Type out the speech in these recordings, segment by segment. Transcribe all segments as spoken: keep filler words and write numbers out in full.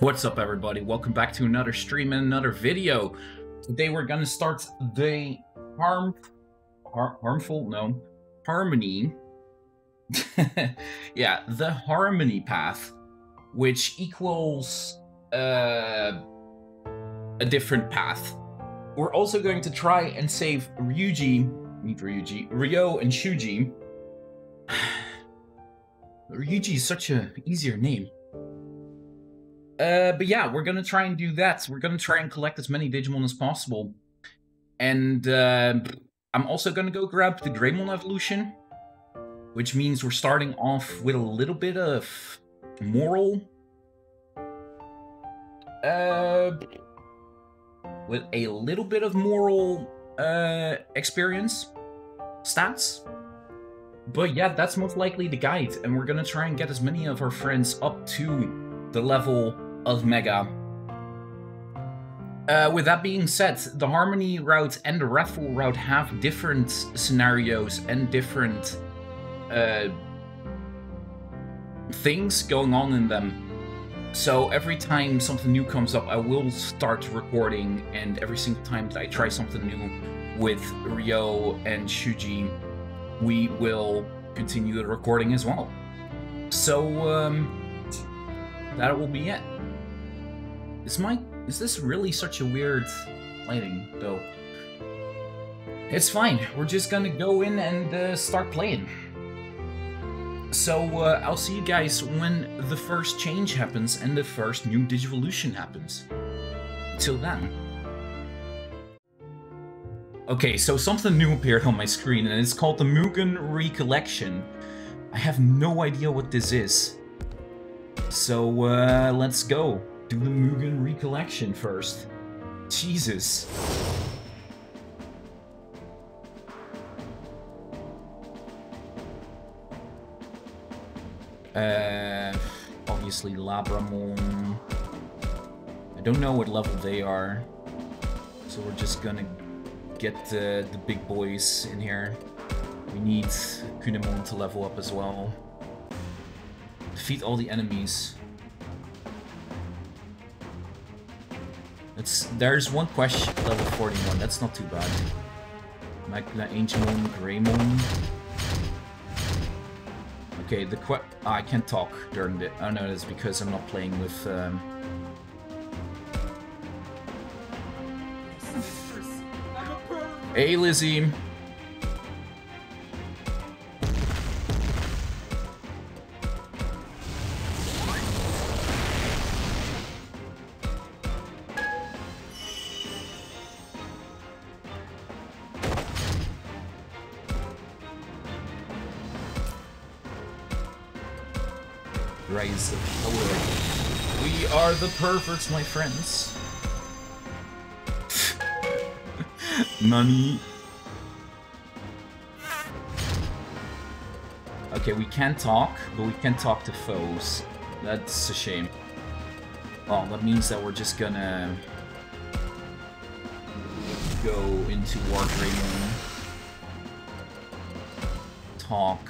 What's up, everybody? Welcome back to another stream and another video. Today we're gonna start the harm, har harmful, no, harmony. Yeah, the Harmony Path, which equals uh, a different path. We're also going to try and save Ryuji, not Ryuji, Ryo and Shuji. Ryuji is such an easier name. Uh, but yeah, we're gonna try and do that. We're gonna try and collect as many Digimon as possible. And uh, I'm also gonna go grab the Greymon evolution, which means we're starting off with a little bit of Moral. Uh, with a little bit of Moral uh, experience, stats. But yeah, that's most likely the guide, and we're gonna try and get as many of our friends up to the level of Mega. Uh, with that being said, the Harmony Route and the Wrathful Route have different scenarios and different uh, things going on in them. So every time something new comes up, I will start recording, and every single time that I try something new with Ryo and Shuji, we will continue the recording as well. So um, that will be it. Is my is this really such a weird lighting though? It's fine. We're just gonna go in and uh, start playing. So uh, I'll see you guys when the first change happens and the first new Digivolution happens. Till then. Okay, so something new appeared on my screen, and it's called the Mugen Recollection. I have no idea what this is. So, uh, let's go. Do the Mugen Recollection first. Jesus. Uh, obviously Labramon. I don't know what level they are. So we're just gonna get the, the big boys in here. We need Kunemon to level up as well. Defeat all the enemies. It's, there's one question, level forty-one, that's not too bad. Magna Angelmon, Greymon. Okay, the que- oh, I can't talk during the- oh no, that's because I'm not playing with, um... Hey, Lizzie! Rise of power. We are the perverts, my friends. Nani? Okay, we can talk, but we can't talk to foes. That's a shame. Oh, that means that we're just gonna go into WarGreymon. Talk.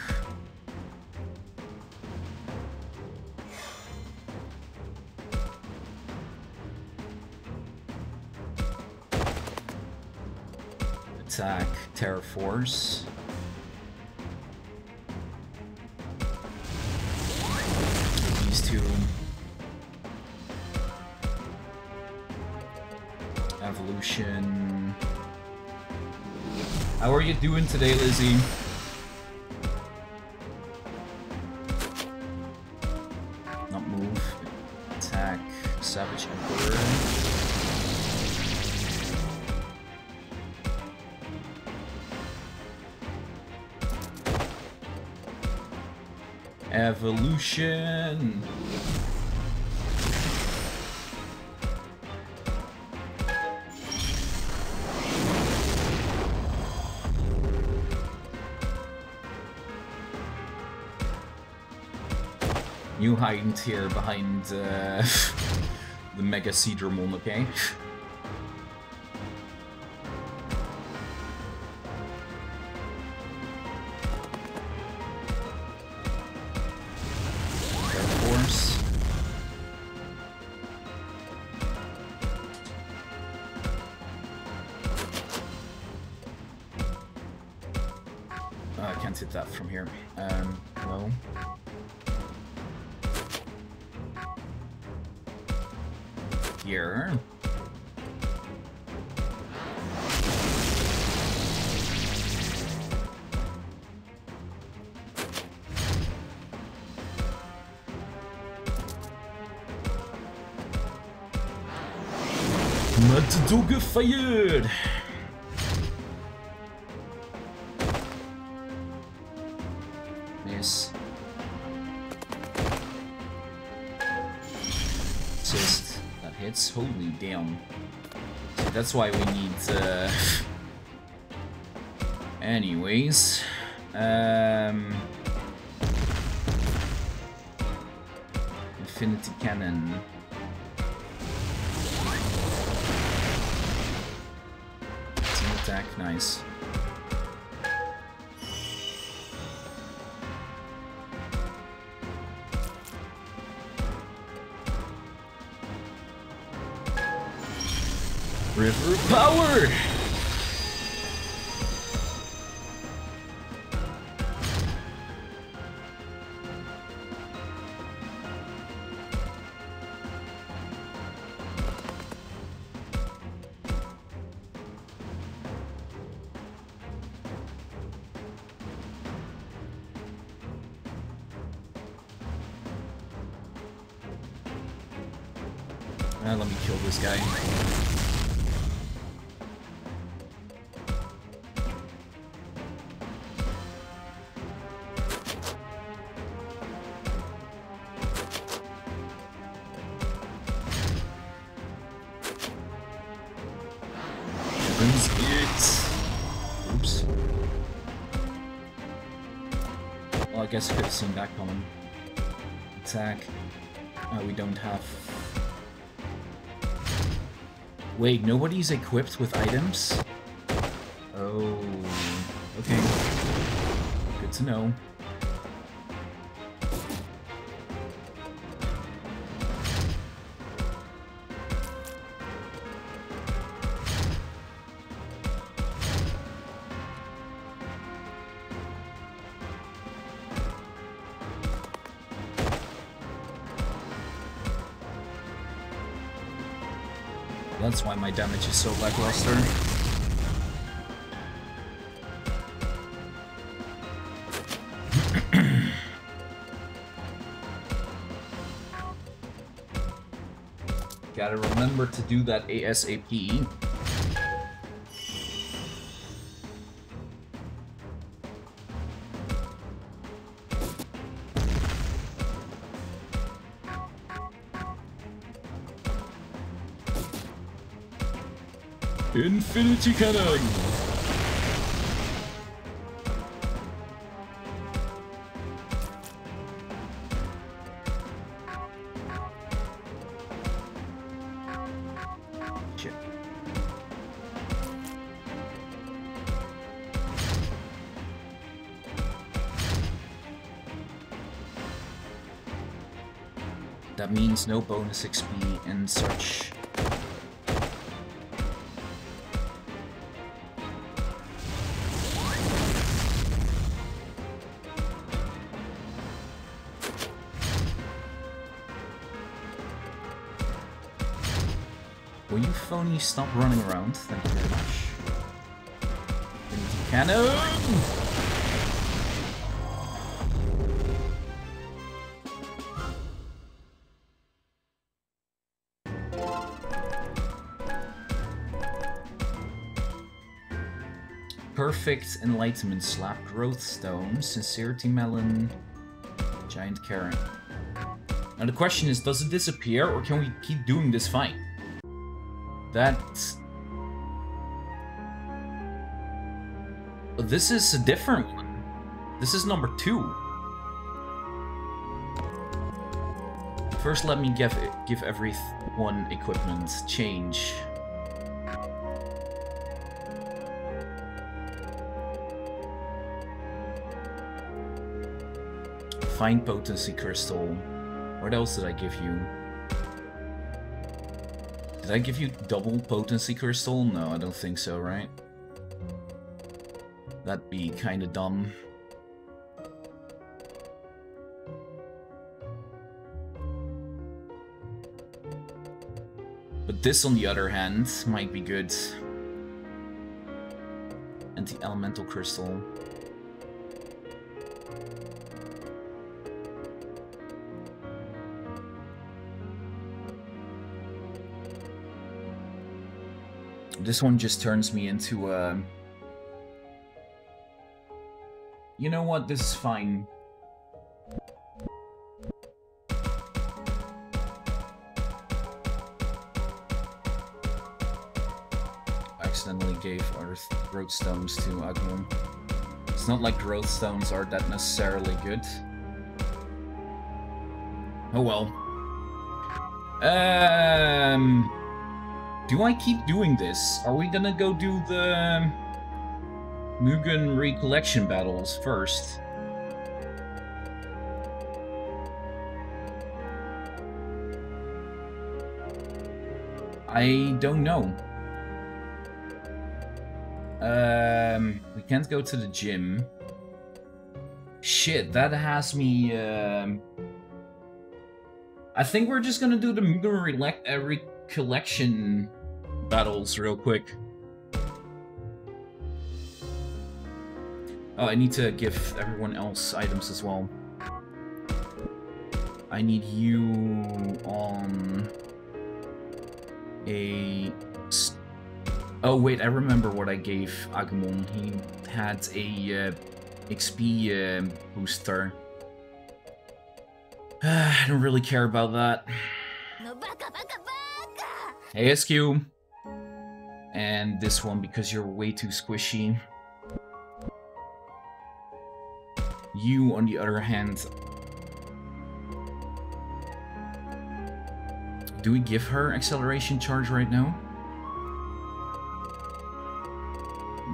Attack, Terra Force. These two. Evolution. How are you doing today, Lizzie? Not move. Attack, Savage Emperor. Evolution. You hide here behind uh, the Mega Seedramon, okay? planted that from here. Um, hello? Here. Not do get fired! Yes. Just that hits. Holy damn. So that's why we need uh anyways. Um Infinity Cannon. Attack, nice. River power. I guess I could have seen that coming. Attack. Oh, we don't have... Wait, nobody's equipped with items? Oh... Okay. Good to know. That's why my damage is so lackluster. Gotta remember to do that ASAP. Infinity Cannon! Shit. That means no bonus X P and such. Phony, stop running around. Thank you very much. Infinity Cannon! Perfect Enlightenment Slap, Growth Stone, Sincerity Melon, Giant Carrot. Now the question is, does it disappear or can we keep doing this fight? That... This is a different one. This is number two. First, let me give, give everyone equipment change. Fine Potency Crystal. What else did I give you? Did I give you double potency crystal? No, I don't think so, right? That'd be kinda dumb. This, on the other hand, might be good. And the elemental crystal. This one just turns me into a... You know what? This is fine. Accidentally gave our growth stones to Agumon. It's not like growth stones are that necessarily good. Oh well. Um, do I keep doing this? Are we gonna go do the Mugen Recollection battles first? I don't know. Um, we can't go to the gym. Shit, that has me, um... I think we're just gonna do the Mugen uh, Recollection battles real quick. Oh, I need to give everyone else items as well. I need you on... a... Oh wait, I remember what I gave Agumon. He had a uh, X P uh, booster. Uh, I don't really care about that. Hey S Q! And this one because you're way too squishy. You, on the other hand... Do we give her acceleration charge right now?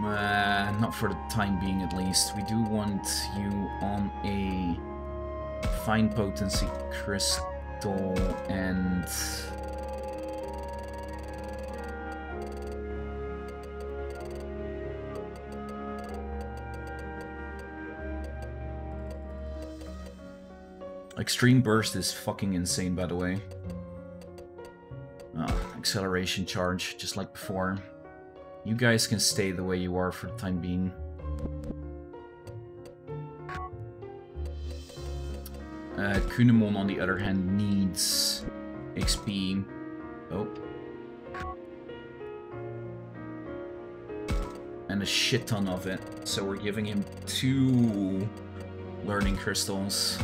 Uh, not for the time being, at least. We do want you on a fine potency crystal and extreme burst is fucking insane, by the way. Oh, acceleration charge, just like before. You guys can stay the way you are for the time being. Uh, Kunemon, on the other hand, needs X P. Oh. And a shit ton of it. So we're giving him two learning crystals.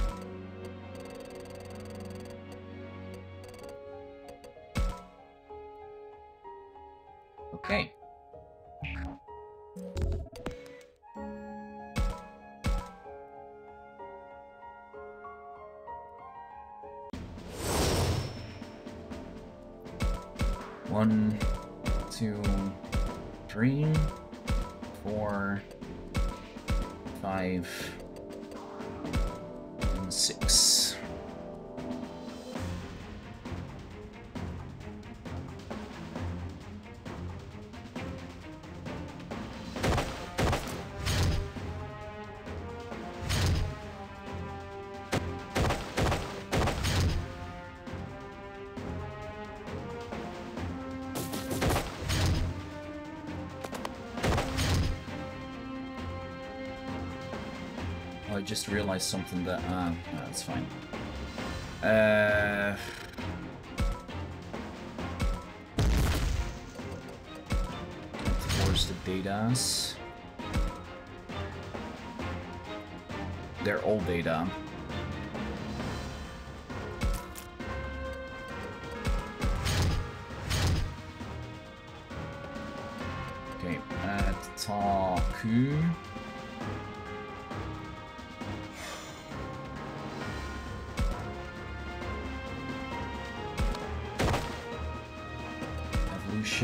Okay. One, two, three, four, five, and six. Just realized something that ah, um, no, that's fine. Uh, towards the datas. They're all data. Okay, uh, Taku.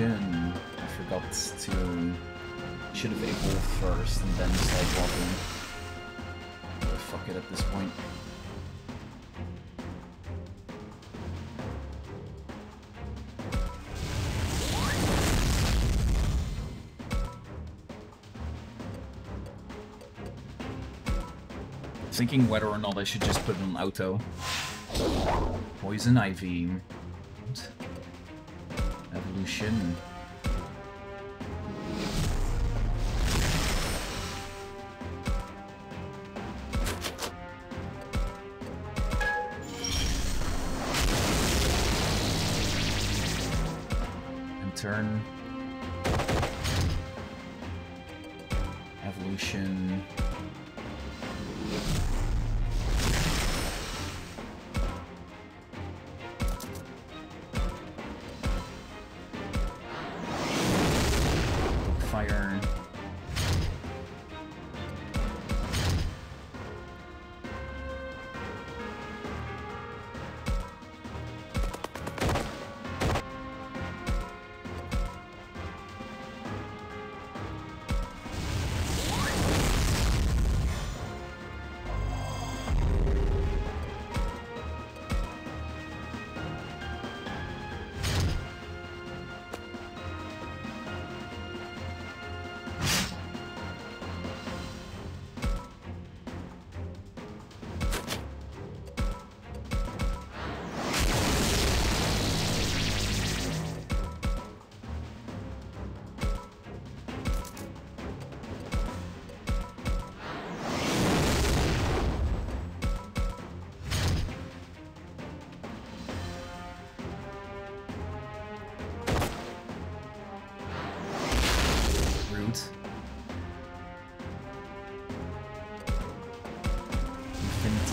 I forgot to... Should have evolved first and then sidewalking. But fuck it at this point. Thinking whether or not I should just put it on auto. Poison Ivy. evolution. And turn. Evolution.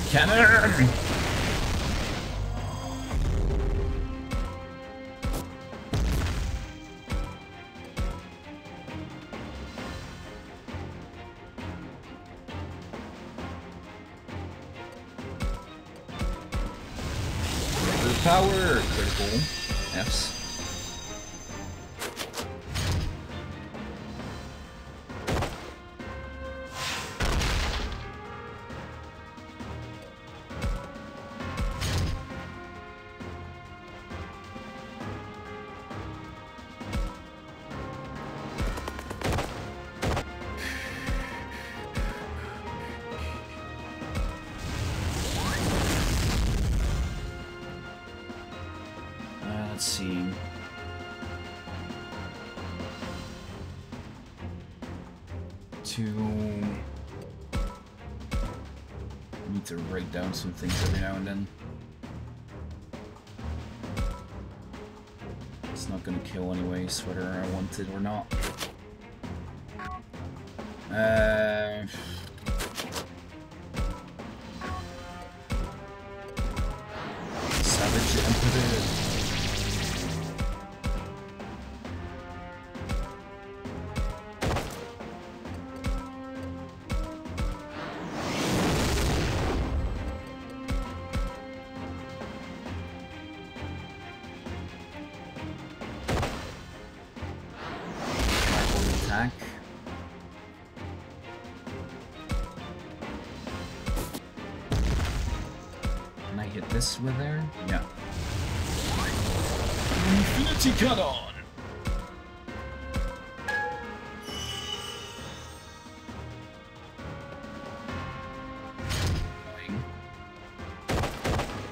Cannon! Greater power! Critical. Fs. Down some things every now and then. It's not gonna kill anyway, sweater I wanted or not. Uh, savage and put it in. With there? Yeah. Infinity Cannon!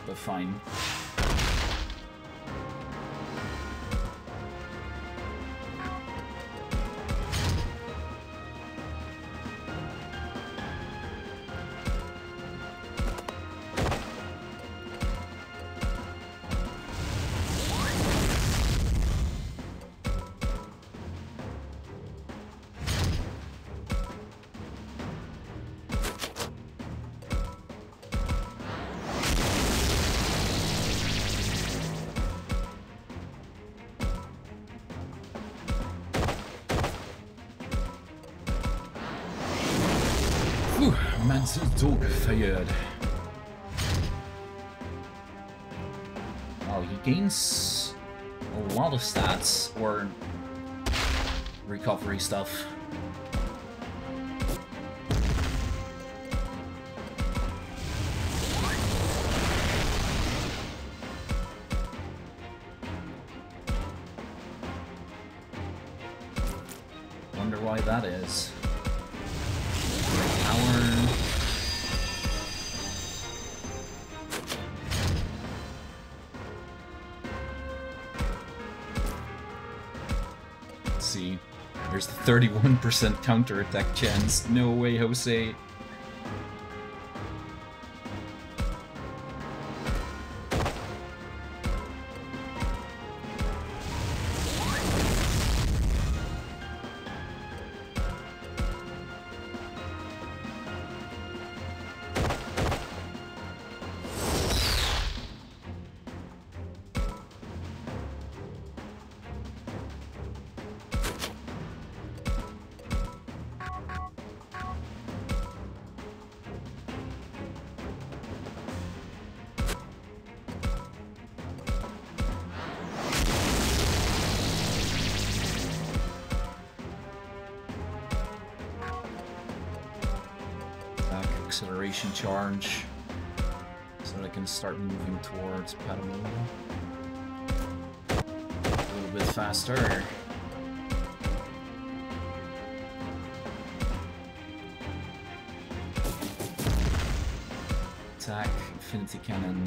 But fine. Zog fired. Well, he gains a lot of stats or recovery stuff. Wonder why that is. thirty-one percent counterattack chance. No way, Jose. Charge so that I can start moving towards Petamon a little bit faster. Attack, Infinity Cannon.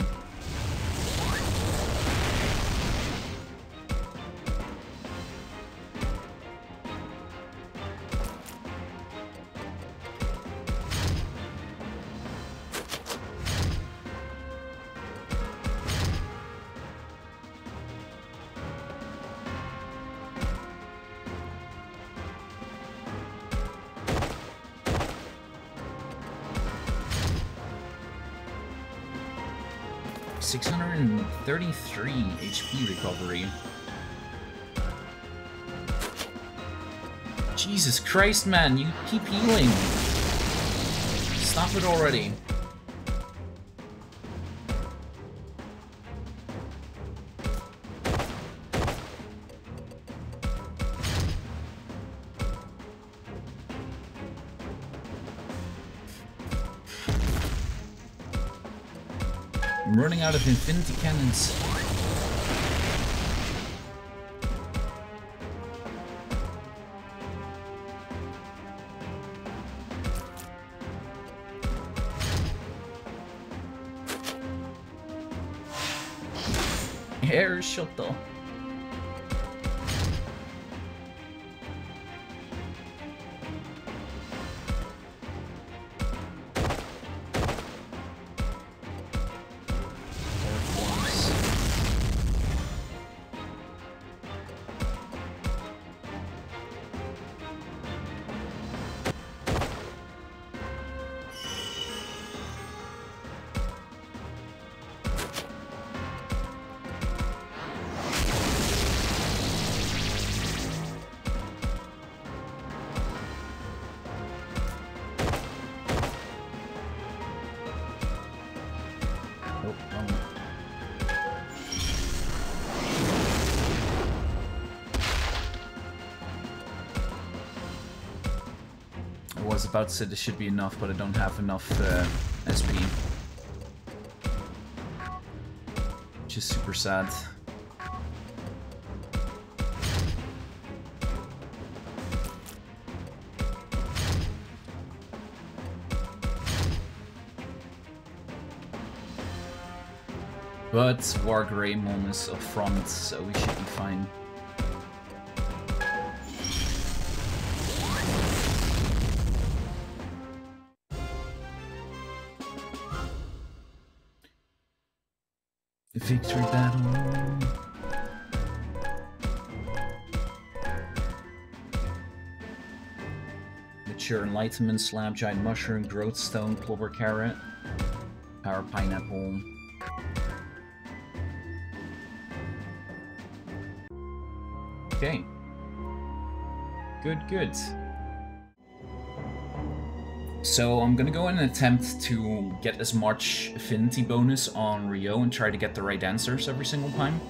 six hundred thirty-three H P recovery. Jesus Christ, man, you keep healing. Stop it already. Out of Infinity Cannons. Air shuttle. About said this should be enough, but I don't have enough uh, S P, which is super sad. But WarGreymon is up front, so we should be fine. Victory battle. Mature Enlightenment, Slab, Giant Mushroom, Growth Stone, Clover Carrot, Power Pineapple. Okay. Good, good. So I'm gonna go in and attempt to get as much affinity bonus on Ryo and try to get the right answers every single time.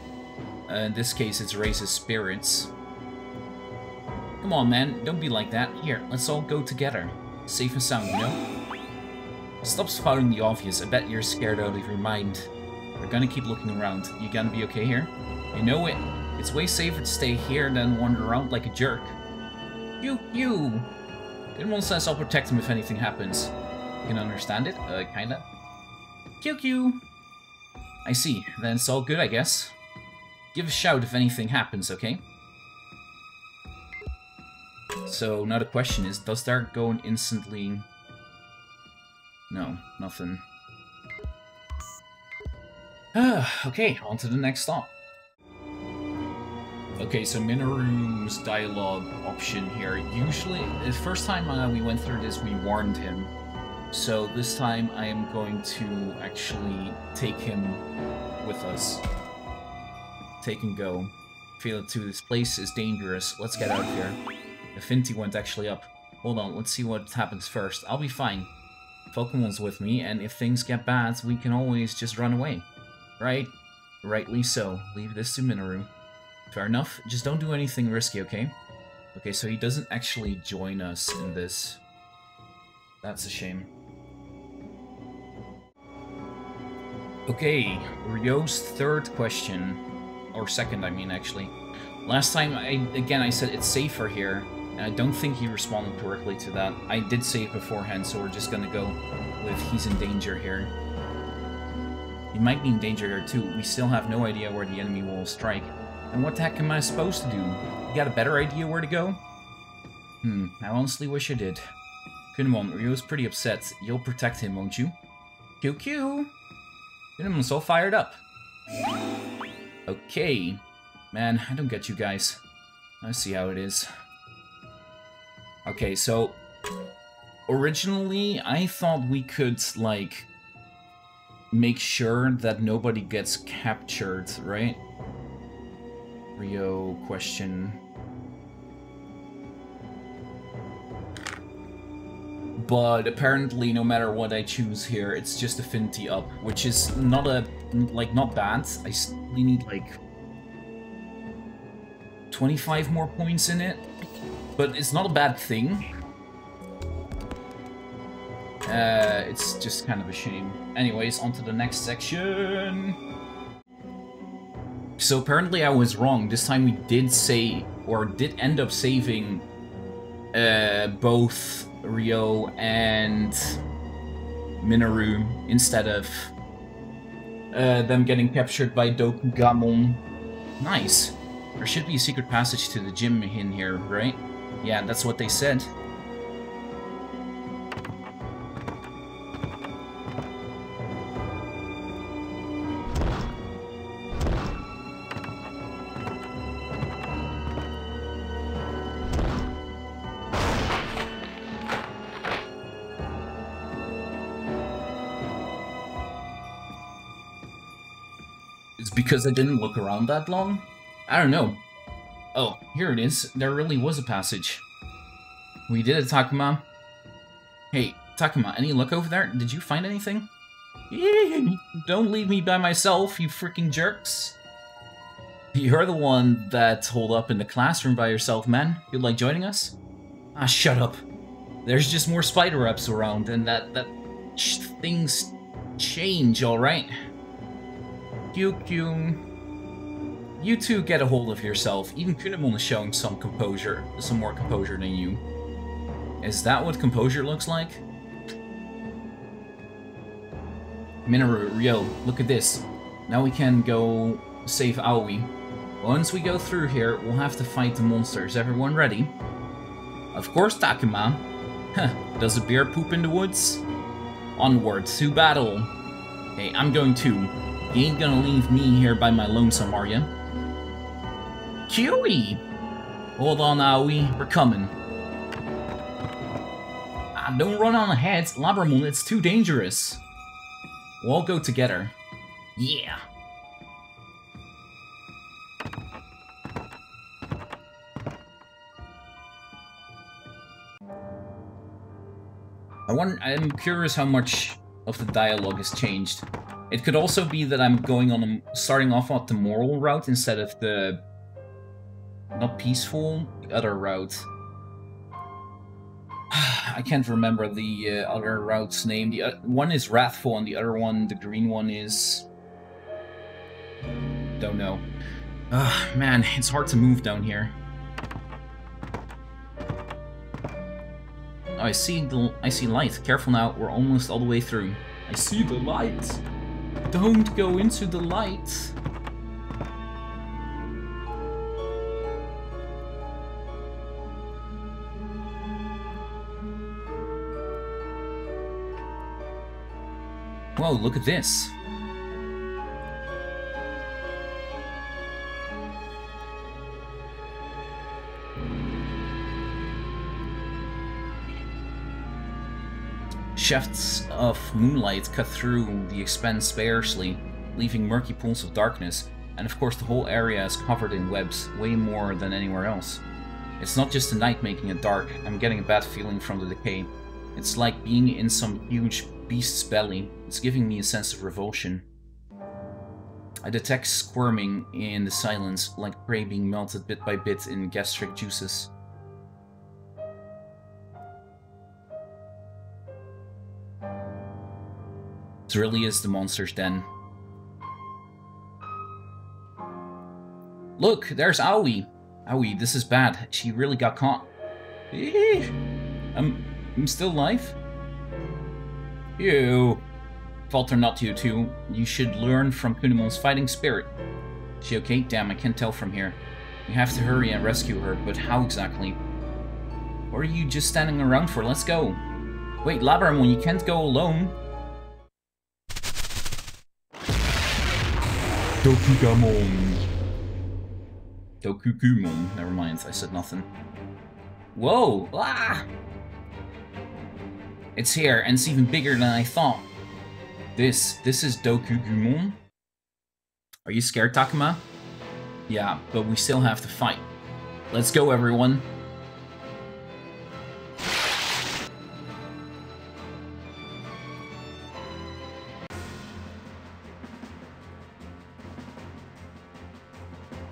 Uh, in this case, it's raises spirits. Come on, man, don't be like that. Here, let's all go together. Safe and sound, you know? Stop spouting the obvious, I bet you're scared out of your mind. We're gonna keep looking around. You gonna be okay here? You know it. It's way safer to stay here than wander around like a jerk. You, you! In one sense, I'll protect him if anything happens. You can understand it? Uh, kinda. Q Q! I see. Then it's all good, I guess. Give a shout if anything happens, okay? So now the question is, does there go an instantly? No, nothing. Ah, okay, on to the next stop. Okay, so Minoru's dialogue option here. Usually, the first time uh, we went through this, we warned him. So this time I am going to actually take him with us. Take and go. Feel it too, this place is dangerous. Let's get out of here. Affinity went actually up. Hold on, let's see what happens first. I'll be fine. Falcomon's with me, and if things get bad, we can always just run away. Right? Rightly so. Leave this to Minoru. Fair enough. Just don't do anything risky, okay? Okay, so he doesn't actually join us in this. That's a shame. Okay, Ryo's third question. Or second, I mean, actually. Last time, I again, I said it's safer here, and I don't think he responded correctly to that. I did say it beforehand, so we're just gonna go with he's in danger here. He might be in danger here, too. We still have no idea where the enemy will strike. And what the heck am I supposed to do? You got a better idea where to go? Hmm, I honestly wish I did. Kunemon, Ryo's pretty upset. You'll protect him, won't you? Q Q! Kunemon's all fired up. Okay. Man, I don't get you guys. I see how it is. Okay, so... originally, I thought we could, like... make sure that nobody gets captured, right? Ryo question. But apparently no matter what I choose here, it's just affinity up, which is not a, like, not bad. I still need like twenty-five more points in it, but it's not a bad thing. Uh, it's just kind of a shame. Anyways, on to the next section. So apparently I was wrong. This time we did say, or did end up saving uh, both Ryo and Minoru instead of uh, them getting captured by Dokugumon. Nice. There should be a secret passage to the gym in here, right? Yeah, that's what they said. Because I didn't look around that long? I don't know. Oh, here it is. There really was a passage. We did it, Takuma. Hey, Takuma, any luck over there? Did you find anything? Don't leave me by myself, you freaking jerks. You're the one that's holed up in the classroom by yourself, man. You'd like joining us? Ah, shut up. There's just more spider webs around, and that, that things change, alright? Q Q. You two get a hold of yourself. Even Kunemon is showing some composure, some more composure than you. Is that what composure looks like? Minoru, Ryo, look at this. Now we can go save Aoi. Once we go through here, we'll have to fight the monsters. Everyone ready? Of course, Takuma. Huh, does a bear poop in the woods? Onward to battle. Hey, I'm going too. You ain't gonna leave me here by my lonesome, are ya? Kiwi! Hold on, Aoi. We're coming. Ah, don't run on ahead, Labramon. It's too dangerous. We'll all go together. Yeah. I want. I'm curious how much of the dialogue has changed. It could also be that I'm going on, a, starting off on the moral route instead of the not peaceful, the other route. I can't remember the uh, other route's name. The uh, one is Wrathful, and the other one, the green one, is don't know. Ah, man, it's hard to move down here. Oh, I see the I see light. Careful now, we're almost all the way through. I see the light. Don't go into the light! Whoa, look at this. Shafts of moonlight cut through the expanse sparsely, leaving murky pools of darkness, and of course the whole area is covered in webs, way more than anywhere else. It's not just the night making it dark, I'm getting a bad feeling from the decay. It's like being in some huge beast's belly, it's giving me a sense of revulsion. I detect squirming in the silence, like prey being melted bit by bit in gastric juices. It really is the monster's den. Look, there's Aoi! Aoi, this is bad. She really got caught. Eeeh. I'm, I'm still alive? Ew. Falter not you two. You should learn from Kunemon's fighting spirit. She okay? Damn, I can't tell from here. We have to hurry and rescue her, but how exactly? What are you just standing around for? Let's go. Wait, Labramon, you can't go alone. Dokugumon. Dokugumon. Never mind, I said nothing. Whoa! Ah! It's here, and it's even bigger than I thought. This, this is Dokugumon? Are you scared, Takuma? Yeah, but we still have to fight. Let's go, everyone.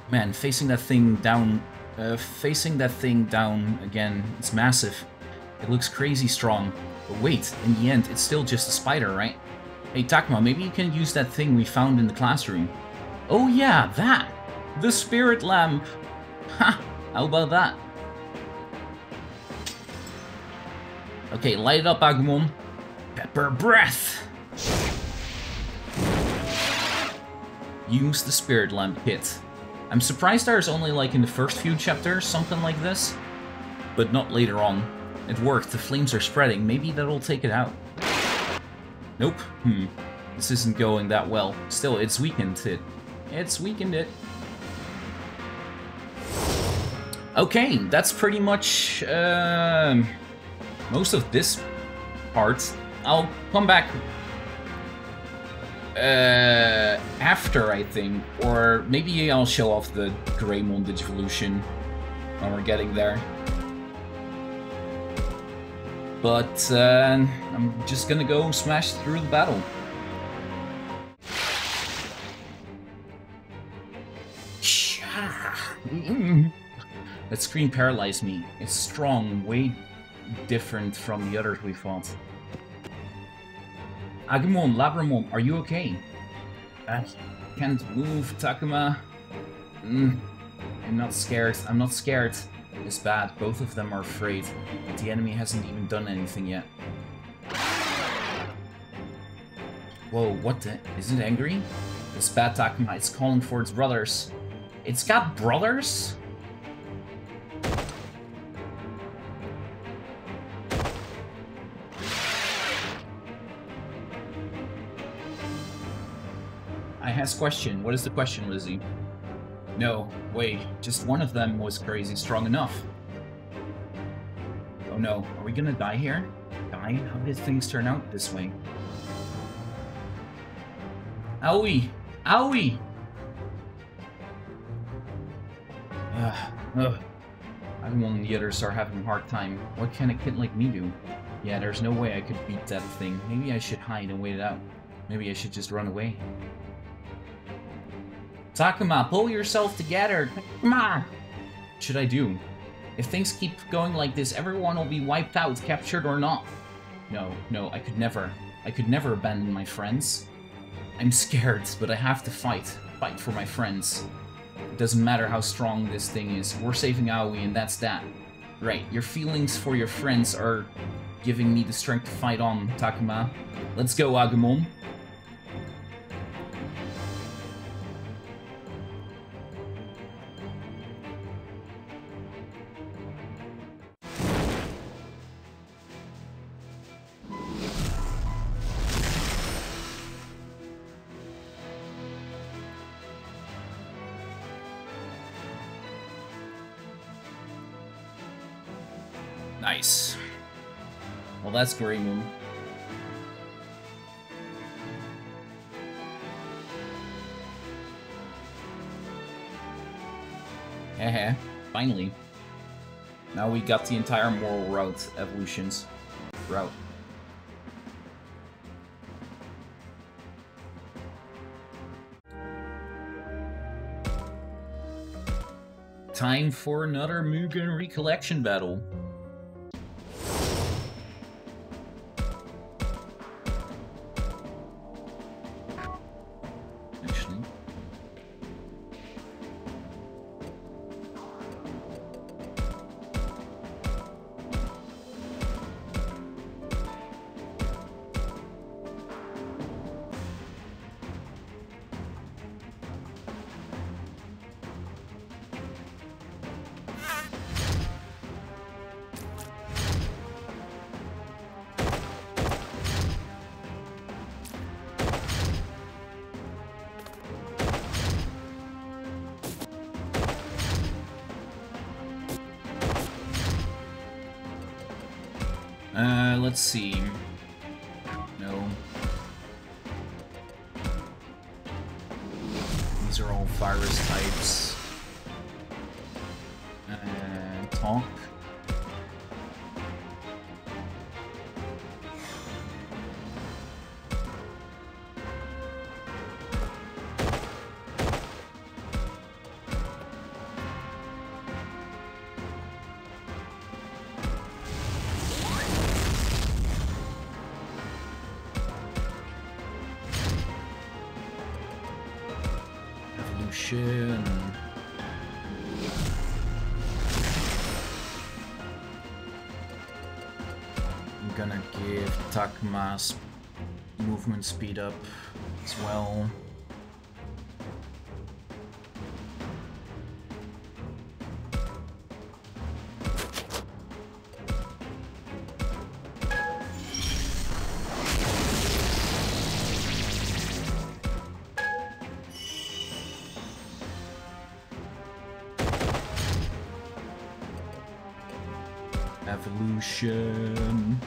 Man, facing that thing down, uh, facing that thing down again, it's massive. It looks crazy strong. But wait, in the end, it's still just a spider, right? Hey Takuma, maybe you can use that thing we found in the classroom. Oh yeah, that! The Spirit Lamp! Ha! How about that? Okay, light it up, Agumon. Pepper Breath! Use the Spirit Lamp kit. I'm surprised there's only, like, in the first few chapters, something like this. But not later on. It worked, the flames are spreading, maybe that'll take it out. Nope, hmm. This isn't going that well. Still, it's weakened it. It's weakened it. Okay, that's pretty much, uh, most of this part. I'll come back Uh, after, I think, or maybe I'll show off the Greymon Digivolution when we're getting there. But uh, I'm just gonna go smash through the battle. That scream paralyzed me. It's strong, way different from the others we fought. Agumon, Labramon, are you okay? I can't move, Takuma. Mm, I'm not scared, I'm not scared. It's bad, both of them are afraid. But the enemy hasn't even done anything yet. Whoa, what the? Is it angry? It's bad, Takuma, it's calling for its brothers. It's got brothers? Question. What is the question, Lizzie? No, wait. Just one of them was crazy strong enough. Oh no. Are we gonna die here? Die? How did things turn out this way? Aoi! Aoi! Ugh. Ugh. Everyone and the others are having a hard time. What can a kid like me do? Yeah, there's no way I could beat that thing. Maybe I should hide and wait it out. Maybe I should just run away. Takuma, pull yourself together! Takuma! What should I do? If things keep going like this, everyone will be wiped out, captured or not. No, no, I could never. I could never abandon my friends. I'm scared, but I have to fight. Fight for my friends. It doesn't matter how strong this thing is. We're saving Aoi and that's that. Right, your feelings for your friends are giving me the strength to fight on, Takuma. Let's go, Agumon. Nice. Well, that's Greymon. Heh finally. Now we got the entire Moral Route evolutions. Route. Time for another Mugen Recollection battle. Actually. Let's see. No. These are all virus types. Uh, talk. Takuma's movement speed up as well. Evolution.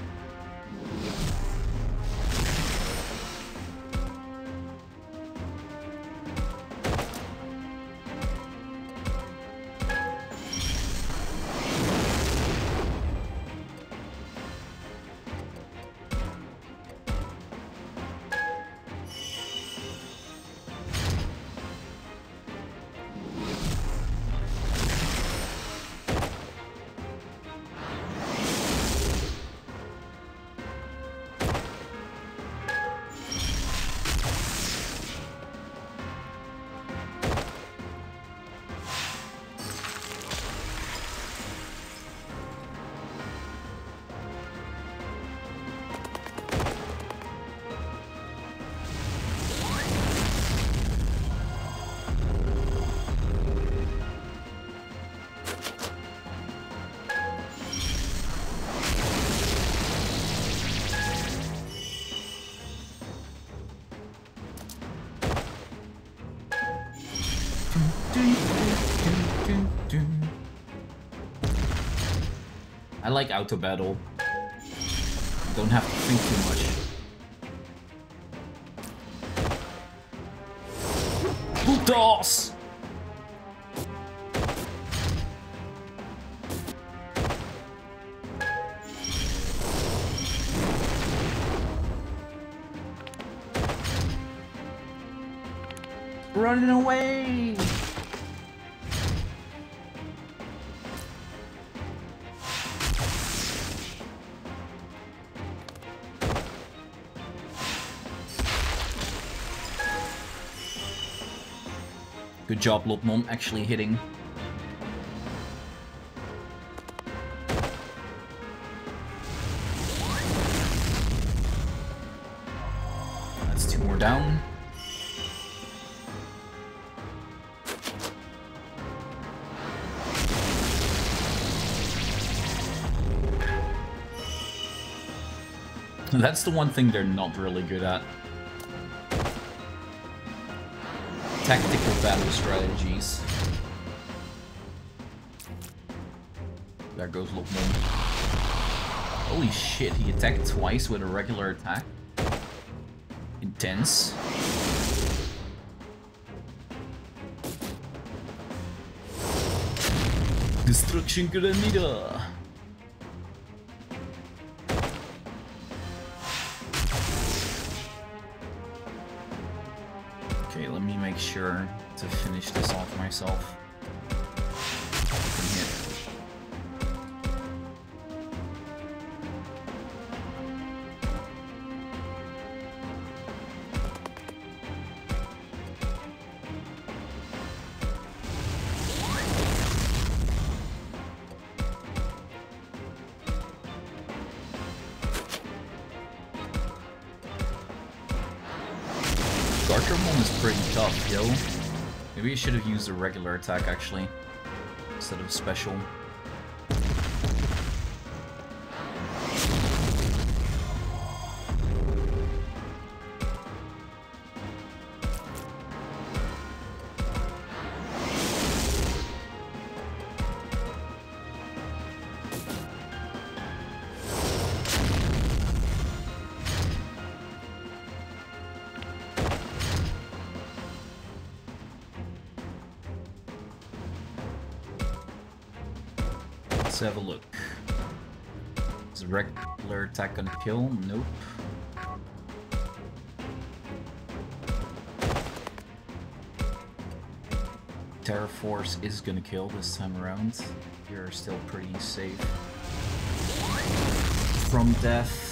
I like auto battle. Don't have to think too much. Putos! Running away! Good job, Lopmon, actually hitting. That's two more down. That's the one thing they're not really good at. Tactical battle strategies. There goes Lopmon. Holy shit, he attacked twice with a regular attack. Intense. Destruction Grenade! Okay, let me make sure to finish this off myself. Maybe I should have used a regular attack actually, instead of special. Have a look. Is regular attack on kill? Nope. Terra Force is gonna kill this time around. You're still pretty safe from death.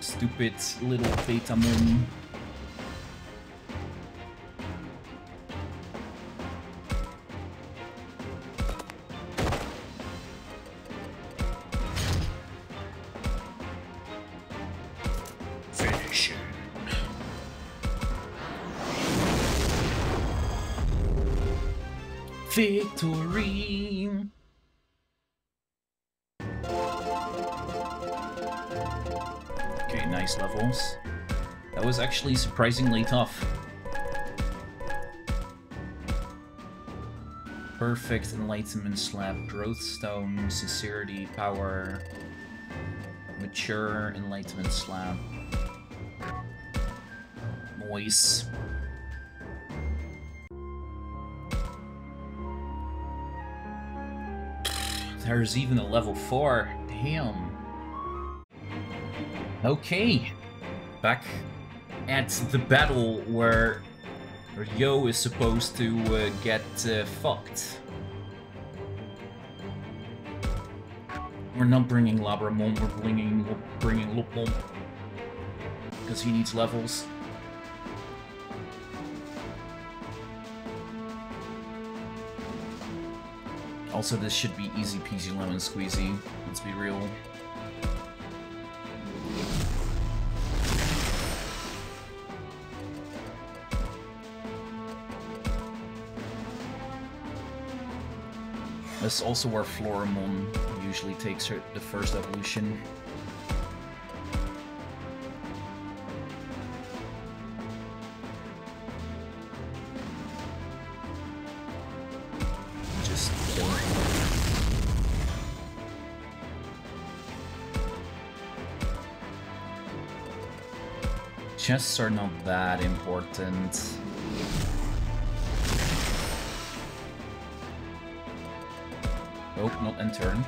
Stupid little Betamon. Victory. Levels. That was actually surprisingly tough. Perfect Enlightenment Slab, Growth Stone, Sincerity, Power, Mature Enlightenment Slab, Noise. There's even a level four. Damn. Okay, back at the battle where Ryo is supposed to uh, get uh, fucked. We're not bringing Labramon, we're bringing, we're bringing Lopmon, because he needs levels. Also, this should be easy peasy lemon squeezy, let's be real. That's also where Floramon usually takes her the first evolution. Just kill her. Chests are not that important. Oh, not in turn.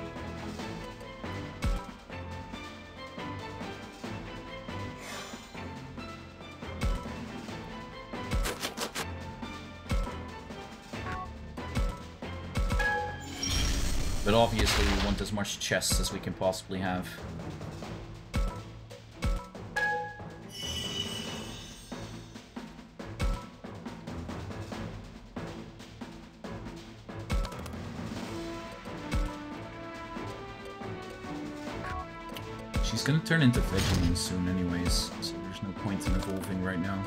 But obviously we want as much chests as we can possibly have. She's gonna turn into Vegemon soon anyways, so there's no point in evolving right now.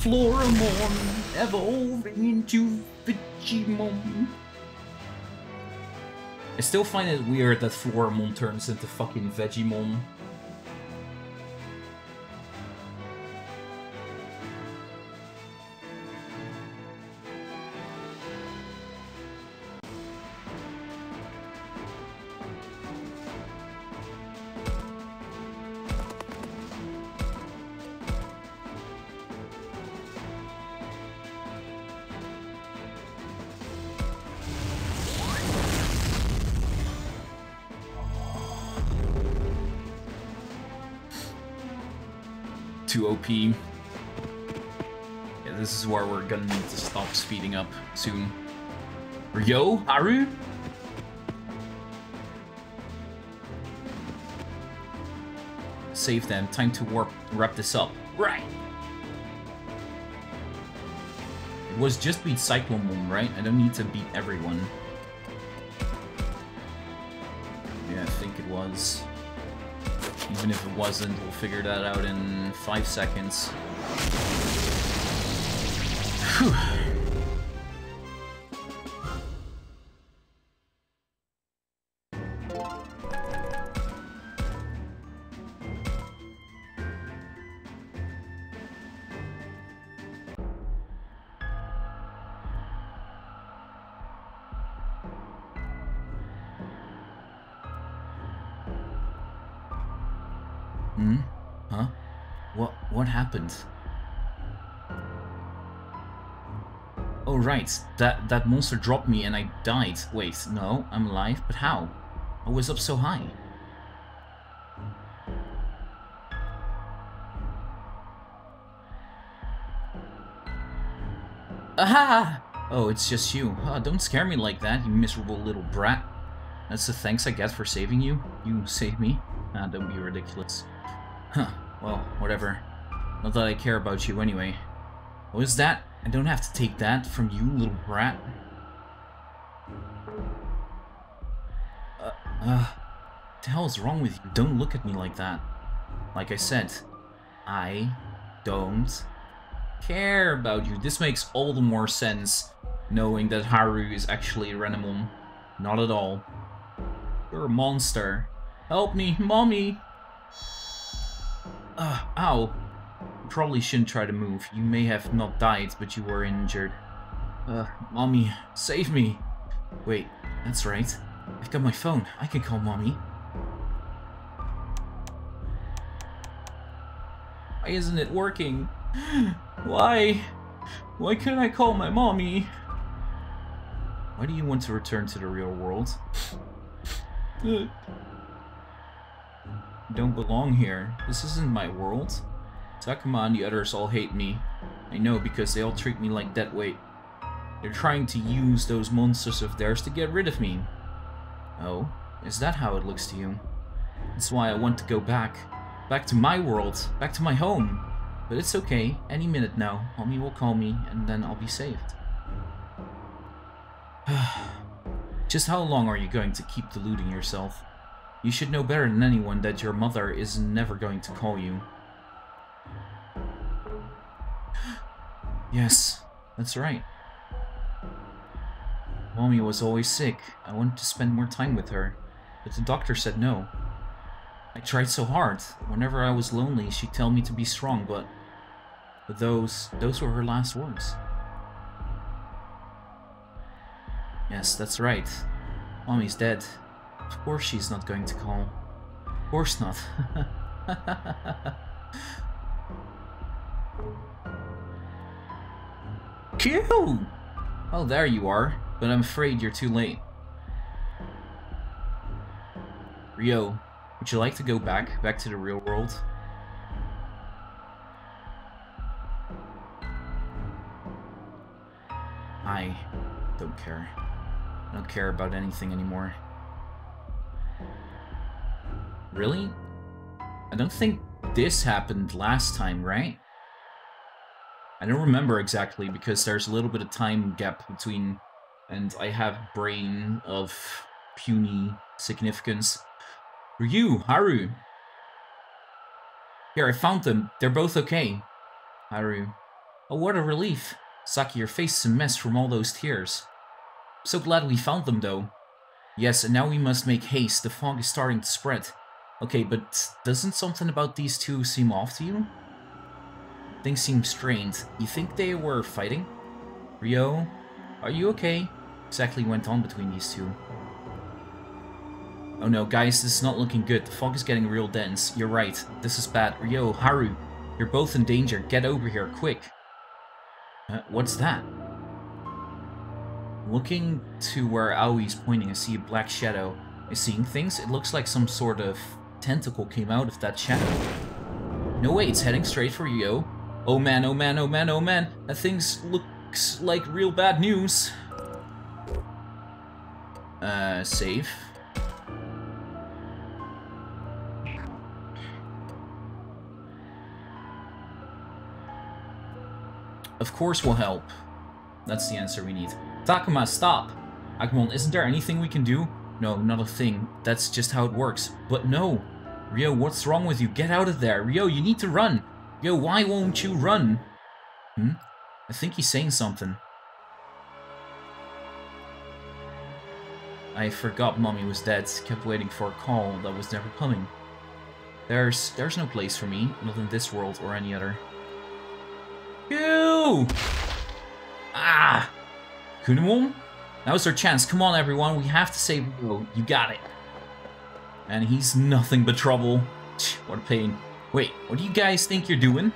Floramon evolving into Vegemon. I still find it weird that Floramon turns into fucking Vegemon. O P. Yeah, this is where we're gonna need to stop speeding up soon. Ryo? Haru? Save them. Time to warp wrap this up. Right! It was just beat Cyclomon, right? I don't need to beat everyone. Yeah, I think it was. Even if it wasn't, we'll figure that out in five seconds. Whew. Oh right, that that monster dropped me and I died. Wait, no, I'm alive, but how? I was up so high. Aha! Oh, it's just you. Oh, don't scare me like that, you miserable little brat. That's the thanks I get for saving you? You saved me? Ah, don't be ridiculous. Huh, well, whatever. Not that I care about you anyway. What is that? I don't have to take that from you, little brat. Uh, uh, what the hell is wrong with you? Don't look at me like that. Like I said, I don't care about you. This makes all the more sense, knowing that Haru is actually Renamon. Not at all. You're a monster. Help me, mommy! Uh, ow. Probably shouldn't try to move. You may have not died, but you were injured. Uh, mommy, save me! Wait, that's right. I've got my phone. I can call mommy. Why isn't it working? Why? Why couldn't I call my mommy? Why do you want to return to the real world? You don't belong here. This isn't my world. Takuma and the others all hate me. I know, because they all treat me like dead weight. They're trying to use those monsters of theirs to get rid of me. Oh? Is that how it looks to you? That's why I want to go back. Back to my world. Back to my home. But it's okay. Any minute now, Homie will call me and then I'll be saved. Just how long are you going to keep deluding yourself? You should know better than anyone that your mother is never going to call you. Yes, that's right. Mommy was always sick. I wanted to spend more time with her, but the doctor said no. I tried so hard. Whenever I was lonely, she'd tell me to be strong, but... But those... those were her last words. Yes, that's right. Mommy's dead. Of course she's not going to call. Of course not. Q! Oh, there you are. But I'm afraid you're too late. Ryo, would you like to go back, back to the real world? I don't care. I don't care about anything anymore. Really? I don't think this happened last time, right? I don't remember exactly, because there's a little bit of time gap between... And I have brain of puny significance. Ryu, Haru! Here, I found them. They're both okay. Haru. Oh, what a relief. Saki, your face is a mess from all those tears. I'm so glad we found them, though. Yes, and now we must make haste. The fog is starting to spread. Okay, but doesn't something about these two seem off to you? Things seem strained. You think they were fighting? Ryo, are you okay? Exactly went on between these two. Oh no, guys, this is not looking good. The fog is getting real dense. You're right. This is bad. Ryo, Haru, you're both in danger. Get over here, quick. Uh, what's that? Looking to where Aoi's pointing, I see a black shadow. I'm seeing things. It looks like some sort of tentacle came out of that shadow. No way, it's heading straight for Ryo. Oh man, oh man, oh man, oh man. That thing's look... like real bad news. Uh, save. Of course we'll help. That's the answer we need. Takuma, stop! Agumon, isn't there anything we can do? No, not a thing. That's just how it works. But no! Ryo, what's wrong with you? Get out of there! Ryo, you need to run! Ryo, why won't you run? Hmm? I think he's saying something. I forgot Mommy was dead, kept waiting for a call that was never coming. There's there's no place for me, not in this world or any other. Ew! Ah! Kunemon? That was our chance. Come on, everyone, we have to save Ryo. You got it. And he's nothing but trouble. What a pain. Wait, what do you guys think you're doing?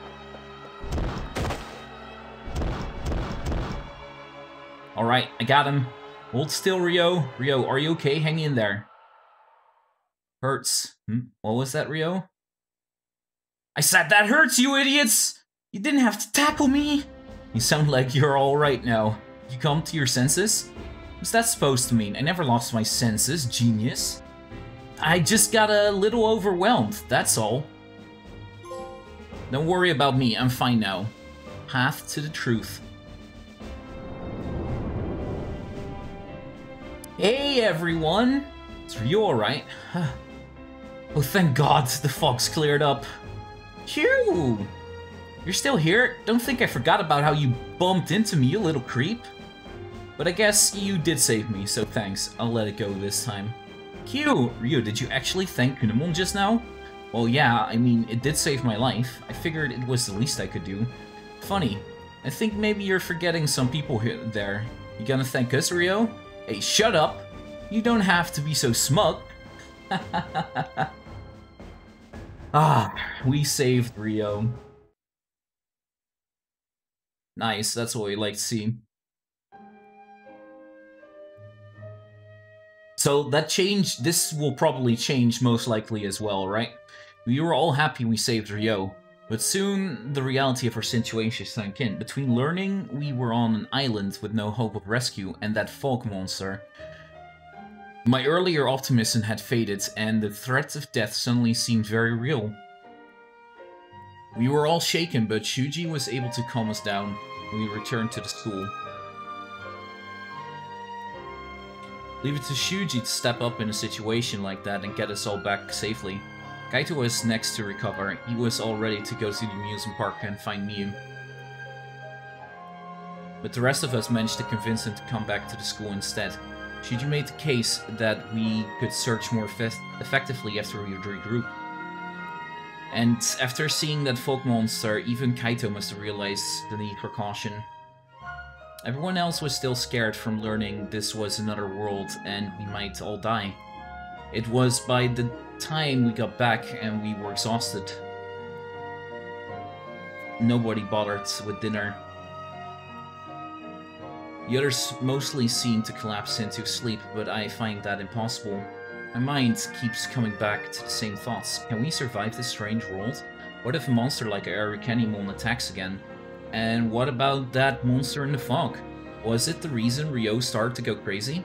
Alright, I got him. Hold still, Ryo. Ryo, are you okay? Hang in there. Hurts. Hmm? What was that, Ryo? I said that hurts, you idiots! You didn't have to tackle me! You sound like you're alright now. You come to your senses? What's that supposed to mean? I never lost my senses, genius. I just got a little overwhelmed, that's all. Don't worry about me, I'm fine now. Path to the truth. Hey everyone! It's Ryo, alright? Oh, thank God, the fog's cleared up. Phew! You're still here? Don't think I forgot about how you bumped into me, you little creep. But I guess you did save me, so thanks. I'll let it go this time. Q! Ryo, did you actually thank Kunemon just now? Well, yeah, I mean, it did save my life. I figured it was the least I could do. Funny, I think maybe you're forgetting some people here there. You gonna thank us, Ryo? Hey, shut up! You don't have to be so smug! Ah, we saved Ryo. Nice, that's what we like to see. So that change, this will probably change most likely as well, right? We were all happy we saved Ryo, but soon the reality of our situation sank in. Between learning we were on an island with no hope of rescue and that fog monster. My earlier optimism had faded, and the threat of death suddenly seemed very real. We were all shaken, but Shuji was able to calm us down when we returned to the school. Leave it to Shuji to step up in a situation like that and get us all back safely. Kaito was next to recover. He was all ready to go to the amusement park and find Miu. But the rest of us managed to convince him to come back to the school instead. Shuji made the case that we could search more effectively after we regroup. And after seeing that folk monster, even Kaito must have realized the need for caution. Everyone else was still scared from learning this was another world and we might all die. It was by the time we got back and we were exhausted. Nobody bothered with dinner. The others mostly seem to collapse into sleep, but I find that impossible. My mind keeps coming back to the same thoughts. Can we survive this strange world? What if a monster like Arukenimon attacks again? And what about that monster in the fog? Was it the reason Ryo started to go crazy?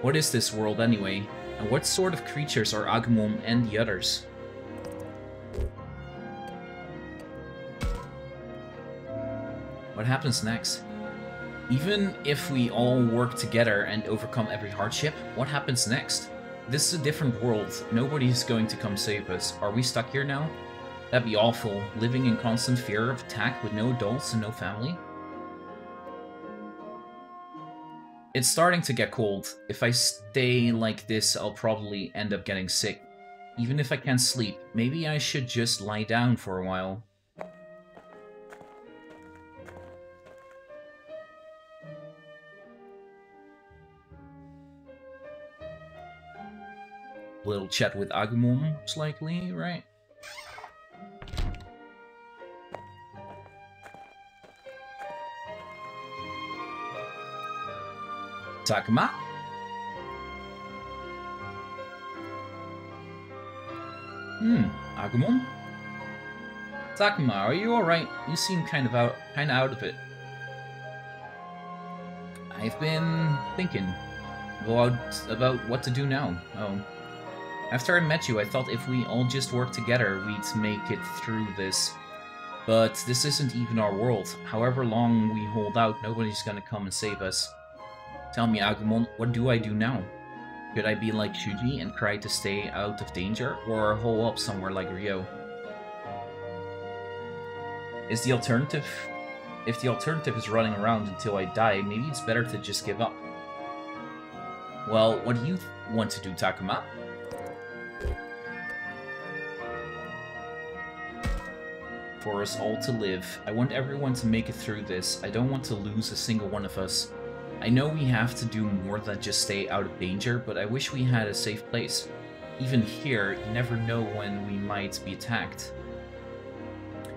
What is this world anyway? And what sort of creatures are Agumon and the others? What happens next? Even if we all work together and overcome every hardship, what happens next? This is a different world. Nobody's going to come save us. Are we stuck here now? That'd be awful, living in constant fear of attack with no adults and no family. It's starting to get cold. If I stay like this, I'll probably end up getting sick. Even if I can't sleep, maybe I should just lie down for a while. Little chat with Agumon, most likely, right? Takuma? Hmm, Agumon? Takuma, are you alright? You seem kind of out, kind of out of it. I've been thinking about, about what to do now. Oh. After I met you, I thought if we all just worked together, we'd make it through this. But this isn't even our world. However long we hold out, nobody's gonna come and save us. Tell me, Agumon, what do I do now? Could I be like Shuji and try to stay out of danger, or hole up somewhere like Ryo? Is the alternative... If the alternative is running around until I die, maybe it's better to just give up. Well, what do you want to do, Takuma? For us all to live. I want everyone to make it through this. I don't want to lose a single one of us. I know we have to do more than just stay out of danger, but I wish we had a safe place. Even here, you never know when we might be attacked.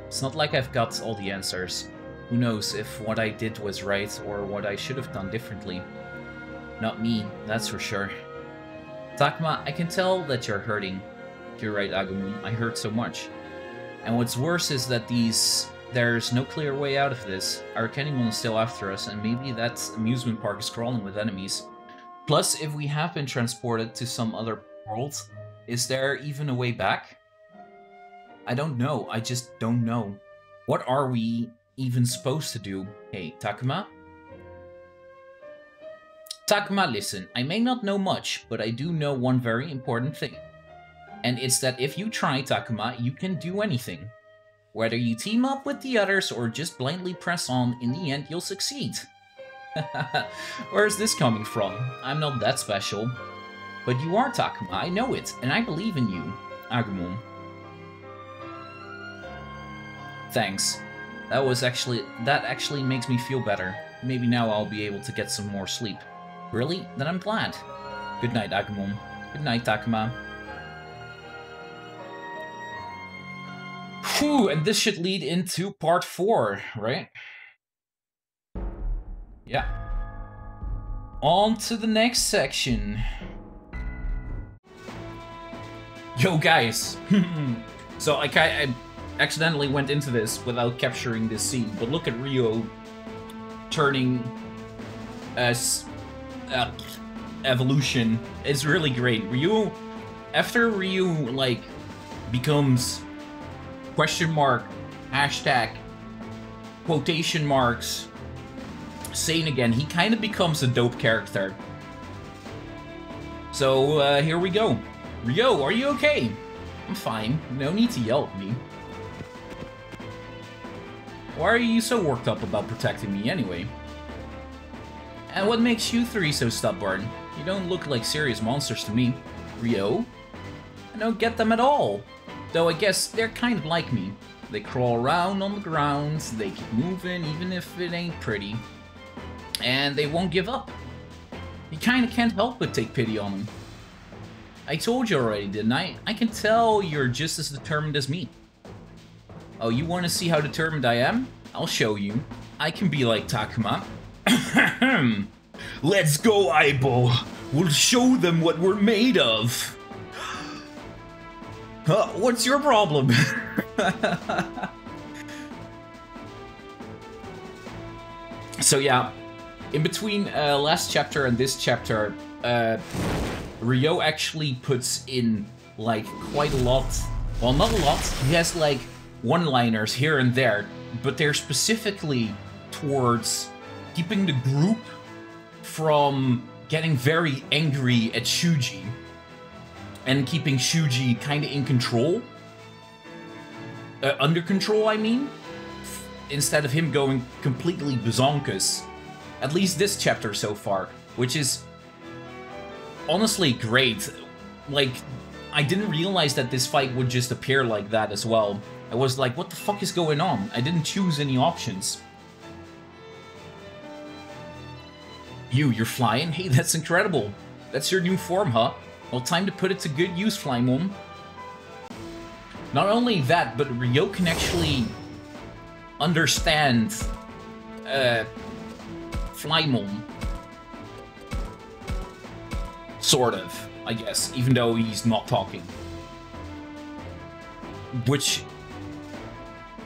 It's not like I've got all the answers. Who knows if what I did was right or what I should have done differently. Not me, that's for sure. Takuma, I can tell that you're hurting. You're right, Agumon. I hurt so much. And what's worse is that these... there's no clear way out of this. Arukenimon is still after us, and maybe that amusement park is crawling with enemies. Plus, if we have been transported to some other world, is there even a way back? I don't know, I just don't know. What are we even supposed to do? Hey, Takuma? Takuma, listen, I may not know much, but I do know one very important thing. And it's that if you try, Takuma, you can do anything. Whether you team up with the others or just blindly press on, in the end you'll succeed. Where is this coming from? I'm not that special. But you are, Takuma, I know it, and I believe in you, Agumon. Thanks. That was actually... that actually makes me feel better. Maybe now I'll be able to get some more sleep. Really? Then I'm glad. Good night, Agumon. Good night, Takuma. Whew, and this should lead into part four, right? Yeah. On to the next section. Yo, guys. So I, I accidentally went into this without capturing this scene, but look at Ryo turning as uh, evolution is really great. Ryu, after Ryu, like, becomes question mark, hashtag, quotation marks, sane again, he kind of becomes a dope character. So, uh, here we go. Ryo, are you okay? I'm fine. No need to yell at me. Why are you so worked up about protecting me anyway? And what makes you three so stubborn? You don't look like serious monsters to me. Ryo? I don't get them at all. Though I guess they're kind of like me. They crawl around on the ground, they keep moving even if it ain't pretty. And they won't give up. You kinda can't help but take pity on them. I told you already, didn't I? I can tell you're just as determined as me. Oh, you wanna see how determined I am? I'll show you. I can be like Takuma. Let's go, eyeball! We'll show them what we're made of! Huh, what's your problem? So yeah, in between uh, last chapter and this chapter, uh, Ryo actually puts in like quite a lot, well not a lot, he has like one-liners here and there, but they're specifically towards keeping the group from getting very angry at Shuji and keeping Shuji kind of in control. Uh, under control, I mean, instead of him going completely bazonkas. At least this chapter so far, which is honestly great. Like, I didn't realize that this fight would just appear like that as well. I was like, what the fuck is going on? I didn't choose any options. You, you're flying? Hey, that's incredible. That's your new form, huh? Well, time to put it to good use, Flymon. Not only that, but Ryo can actually understand uh, Flymon. Sort of, I guess, even though he's not talking. Which,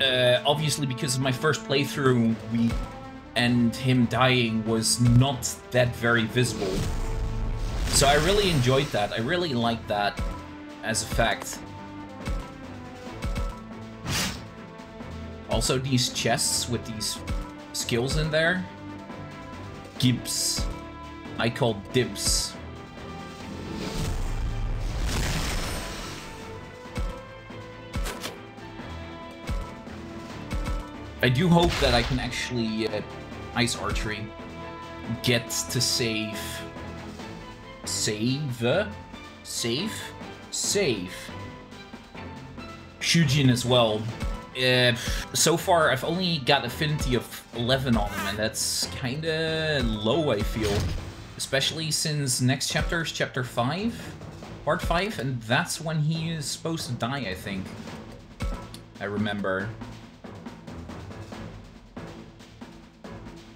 uh, obviously because of my first playthrough, we and him dying was not that very visible. So I really enjoyed that, I really liked that as a fact. Also, these chests with these skills in there. Gibbs. I call dibs. I do hope that I can actually, uh, ice archery, get to save. Save? Save? Save. Shujin as well. Uh, so far, I've only got affinity of eleven on him, and that's kinda low, I feel. Especially since next chapter is chapter five, part five, and that's when he is supposed to die, I think. I remember.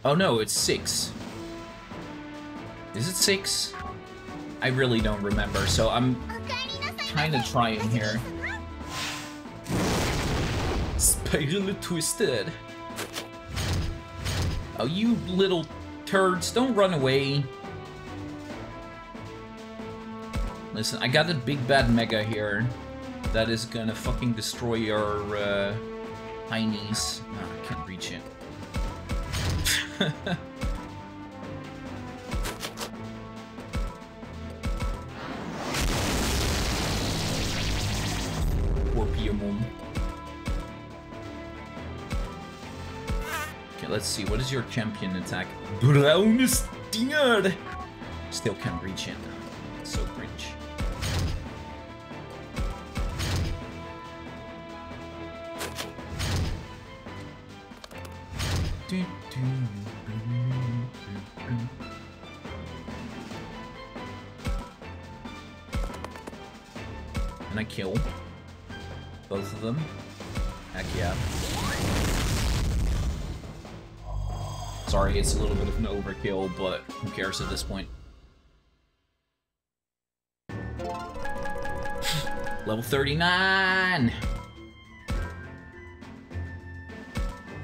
Oh no, it's six. Is it six? I really don't remember, so I'm kinda trying here. Spirally twisted. Oh, you little turds, don't run away. Listen, I got a big bad mega here that is gonna fucking destroy your uh, tinies. No, I can't reach it. Poor Piemon. Let's see, what is your champion attack? Brown Stinger! Still can't reach it. So cringe. And I kill both of them. Heck yeah. Sorry, it's a little bit of an overkill, but who cares at this point? Level thirty-nine!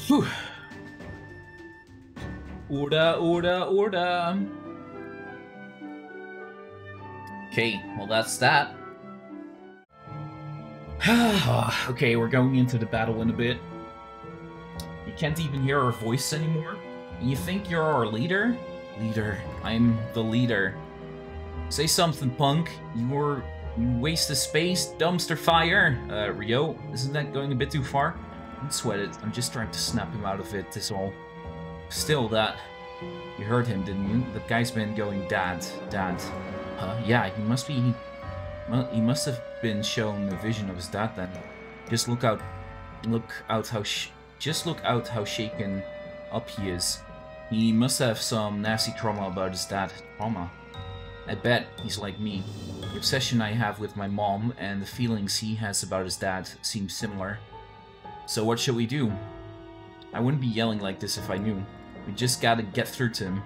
Whew. Order, order, order! Okay, well that's that. Okay, we're going into the battle in a bit. You can't even hear our voice anymore. You think you're our leader? Leader, I'm the leader. Say something, punk. You were... you waste of space, dumpster fire. Uh, Ryo, isn't that going a bit too far? Don't sweat it. I'm just trying to snap him out of it, that's all. Still, that... you heard him, didn't you? The guy's been going, Dad, Dad. Huh? Yeah, he must be... well, he must have been shown a vision of his dad then. Just look out... look out how sh... just look out how shaken up he is. He must have some nasty trauma about his dad. Trauma? I bet he's like me. The obsession I have with my mom and the feelings he has about his dad seem similar. So what should we do? I wouldn't be yelling like this if I knew. We just gotta get through to him.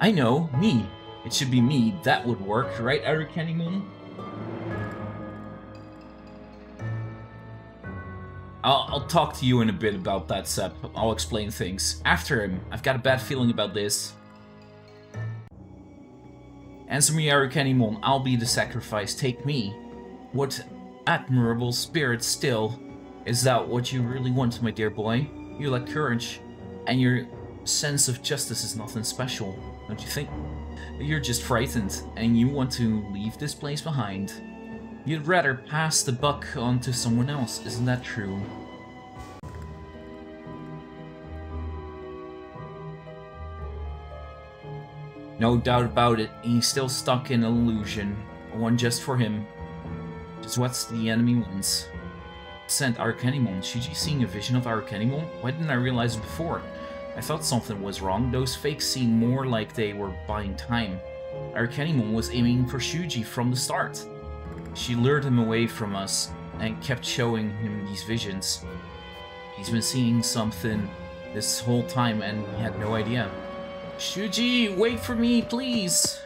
I know, me. It should be me. That would work, right, Arukenimon? I'll, I'll talk to you in a bit about that, Sep. I'll explain things. After him. I've got a bad feeling about this. Answer me, Arukenimon. I'll be the sacrifice. Take me. What admirable spirit still. Is that what you really want, my dear boy? You lack courage. And your sense of justice is nothing special, don't you think? You're just frightened, and you want to leave this place behind. You'd rather pass the buck on to someone else, isn't that true? No doubt about it, he's still stuck in illusion. One just for him. Just what's the enemy wants. Sent Arukenimon. Shuji seeing a vision of Arukenimon? Why didn't I realize it before? I thought something was wrong. Those fakes seemed more like they were buying time. Arukenimon was aiming for Shuji from the start. She lured him away from us and kept showing him these visions. He's been seeing something this whole time and he had no idea. Shuji, wait for me, please!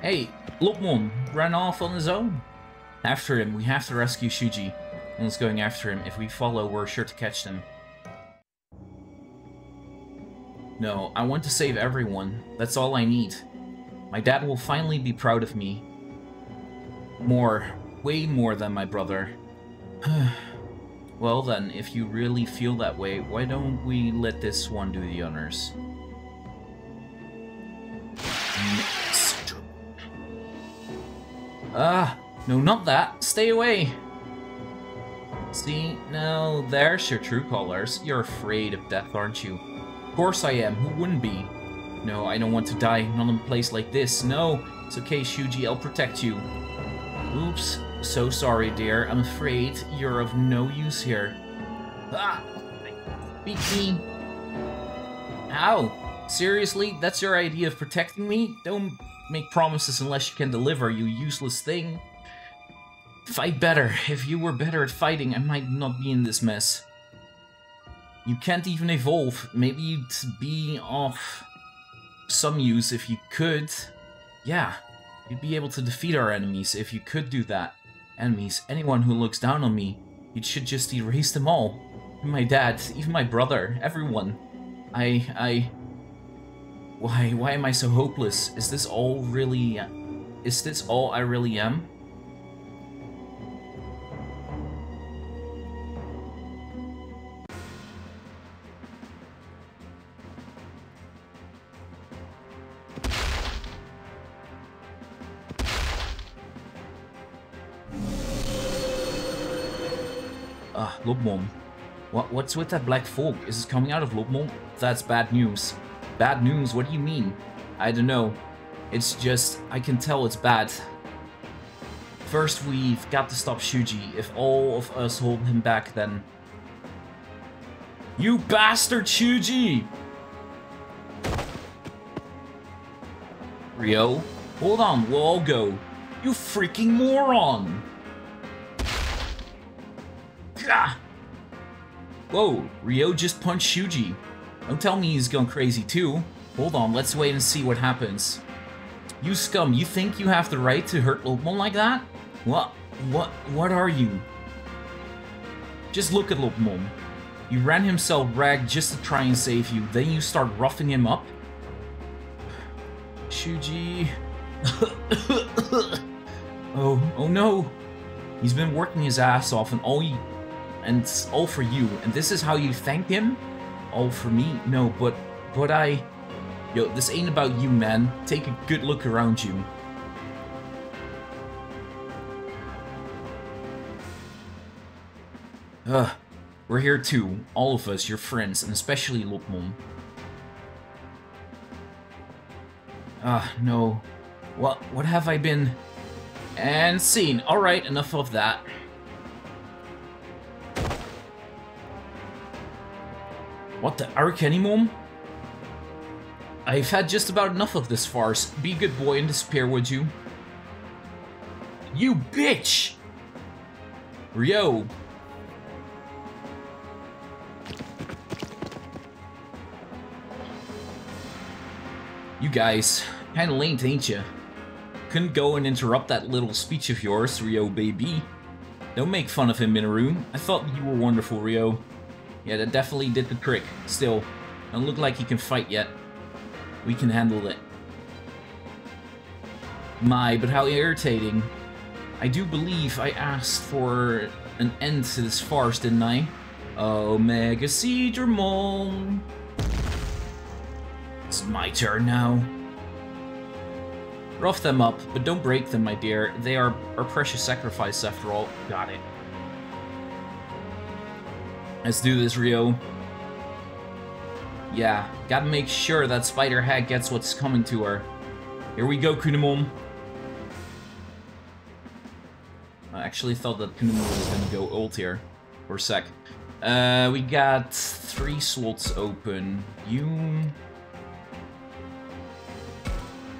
Hey, Lopmon ran off on his own. After him, we have to rescue Shuji. One's going after him. If we follow, we're sure to catch them. No, I want to save everyone. That's all I need. My dad will finally be proud of me. More. Way more than my brother. Well then, if you really feel that way, why don't we let this one do the honors? Next. Ah! No, not that! Stay away! See? Now, there's your true colors. You're afraid of death, aren't you? Of course I am. Who wouldn't be? No, I don't want to die. Not in a place like this. No! It's okay, Shuji. I'll protect you. Oops. So sorry, dear. I'm afraid you're of no use here. Ah! Beat me! Ow! Seriously? That's your idea of protecting me? Don't make promises unless you can deliver, you useless thing. Fight better. If you were better at fighting, I might not be in this mess. You can't even evolve. Maybe you'd be of some use if you could. Yeah, you'd be able to defeat our enemies if you could do that. Enemies, anyone who looks down on me, you should just erase them all. My dad, even my brother, everyone. I... I... Why, why am I so hopeless? Is this all really... Is this all I really am? Ah, Lopmon. What, what's with that black fog? Is it coming out of Lopmon? That's bad news. Bad news? What do you mean? I don't know. It's just, I can tell it's bad. First, we've got to stop Shuji. If all of us hold him back, then... You bastard, Shuji! Ryo? Hold on, we'll all go. You freaking moron! Whoa, Ryo just punched Shuji. Don't tell me he's gone crazy too. Hold on, let's wait and see what happens. You scum, you think you have the right to hurt Lopmon like that? What, what, what are you? Just look at Lopmon. You ran himself ragged just to try and save you, then you start roughing him up? Shuji, oh, oh no! He's been working his ass off, and all he, and it's all for you. And this is how you thank him? All for me? No, but, but I, yo, this ain't about you, man. Take a good look around you. Ugh, we're here too, all of us, your friends, and especially Lopmon. Ah, no. What, what have I been... And scene. Alright, enough of that. What the Arukenimon? I've had just about enough of this farce. Be a good boy and disappear, would you? You bitch! Ryo. You guys, kinda late, ain't ya? Couldn't go and interrupt that little speech of yours, Ryo baby. Don't make fun of him, Minoru. I thought you were wonderful, Ryo. Yeah, that definitely did the trick. Still, don't look like he can fight yet. We can handle it. My, but how irritating. I do believe I asked for an end to this farce, didn't I? Omega Seedramon. It's my turn now. Rough them up, but don't break them, my dear. They are our precious sacrifice, after all. Got it. Let's do this, Ryo. Yeah, gotta make sure that Spider Hag gets what's coming to her. Here we go, Kunemon. I actually thought that Kunemon was gonna go ult here. For a sec. Uh, we got three slots open. You...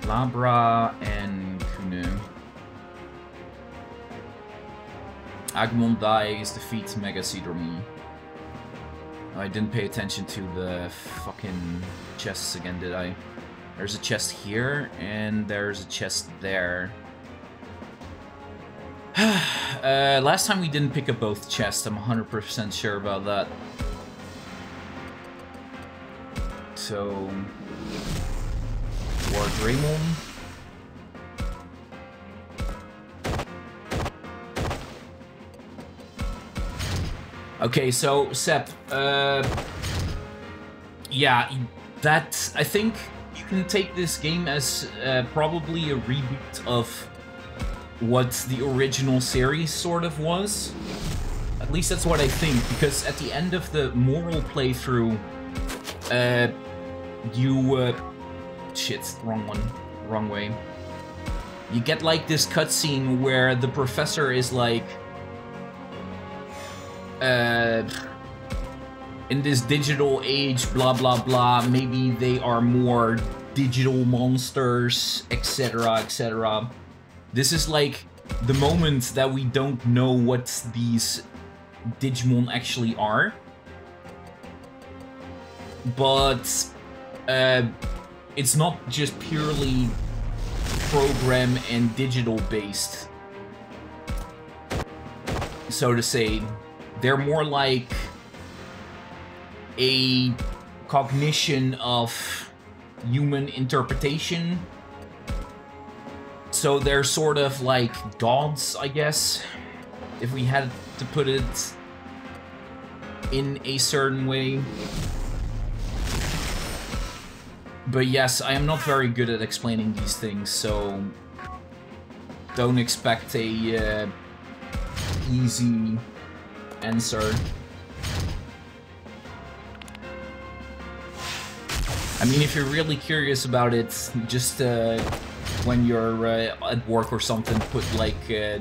Labra and Kunu. Agumon dies, defeats Mega Seedramon. I didn't pay attention to the fucking chests again, did I? There's a chest here, and there's a chest there. uh, last time we didn't pick up both chests, I'm one hundred percent sure about that. So... WarGreymon. Okay, so Sep, uh, yeah, that I think you can take this game as uh, probably a reboot of what the original series sort of was. At least that's what I think, because at the end of the Moral playthrough, uh, you. Uh, Shit, wrong one. Wrong way. You get like this cutscene where the professor is like... Uh... In this digital age, blah blah blah, maybe they are more digital monsters, et cetera, et cetera. This is like the moment that we don't know what these Digimon actually are. But... Uh... It's not just purely program and digital based, so to say. They're more like a cognition of human interpretation. So they're sort of like gods, I guess, if we had to put it in a certain way. But yes, I am not very good at explaining these things, so don't expect a uh, easy answer. I mean, if you're really curious about it, just uh, when you're uh, at work or something, put like uh,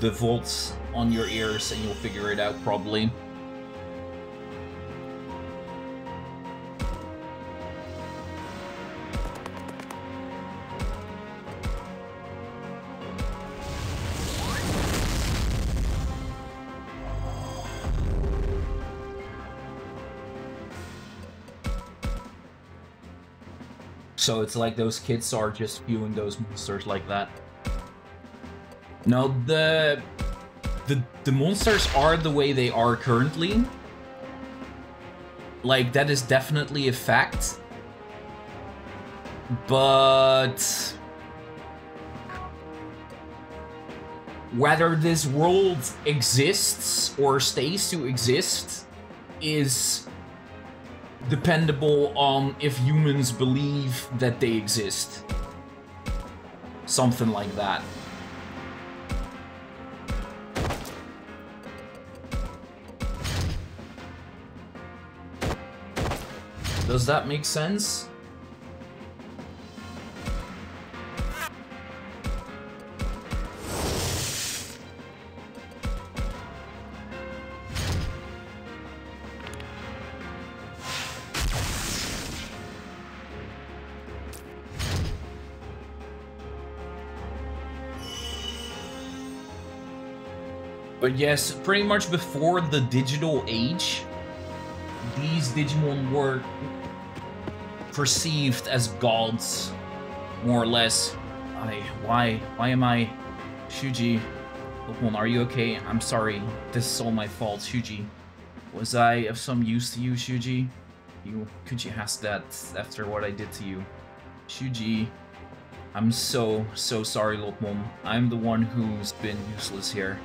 the volts on your ears and you'll figure it out probably. So it's like those kids are just viewing those monsters like that. Now the the the monsters are the way they are currently. Like that is definitely a fact. But Whether this world exists or stays to exist is dependable on if humans believe that they exist. Something like that. Does that make sense? But yes, pretty much before the digital age, these Digimon were perceived as gods, more or less. I, why, why am I, Shuji? Lopmon, are you okay? I'm sorry. This is all my fault, Shuji. Was I of some use to you, Shuji? You could you ask that after what I did to you, Shuji? I'm so so sorry, Lopmon. I'm the one who's been useless here.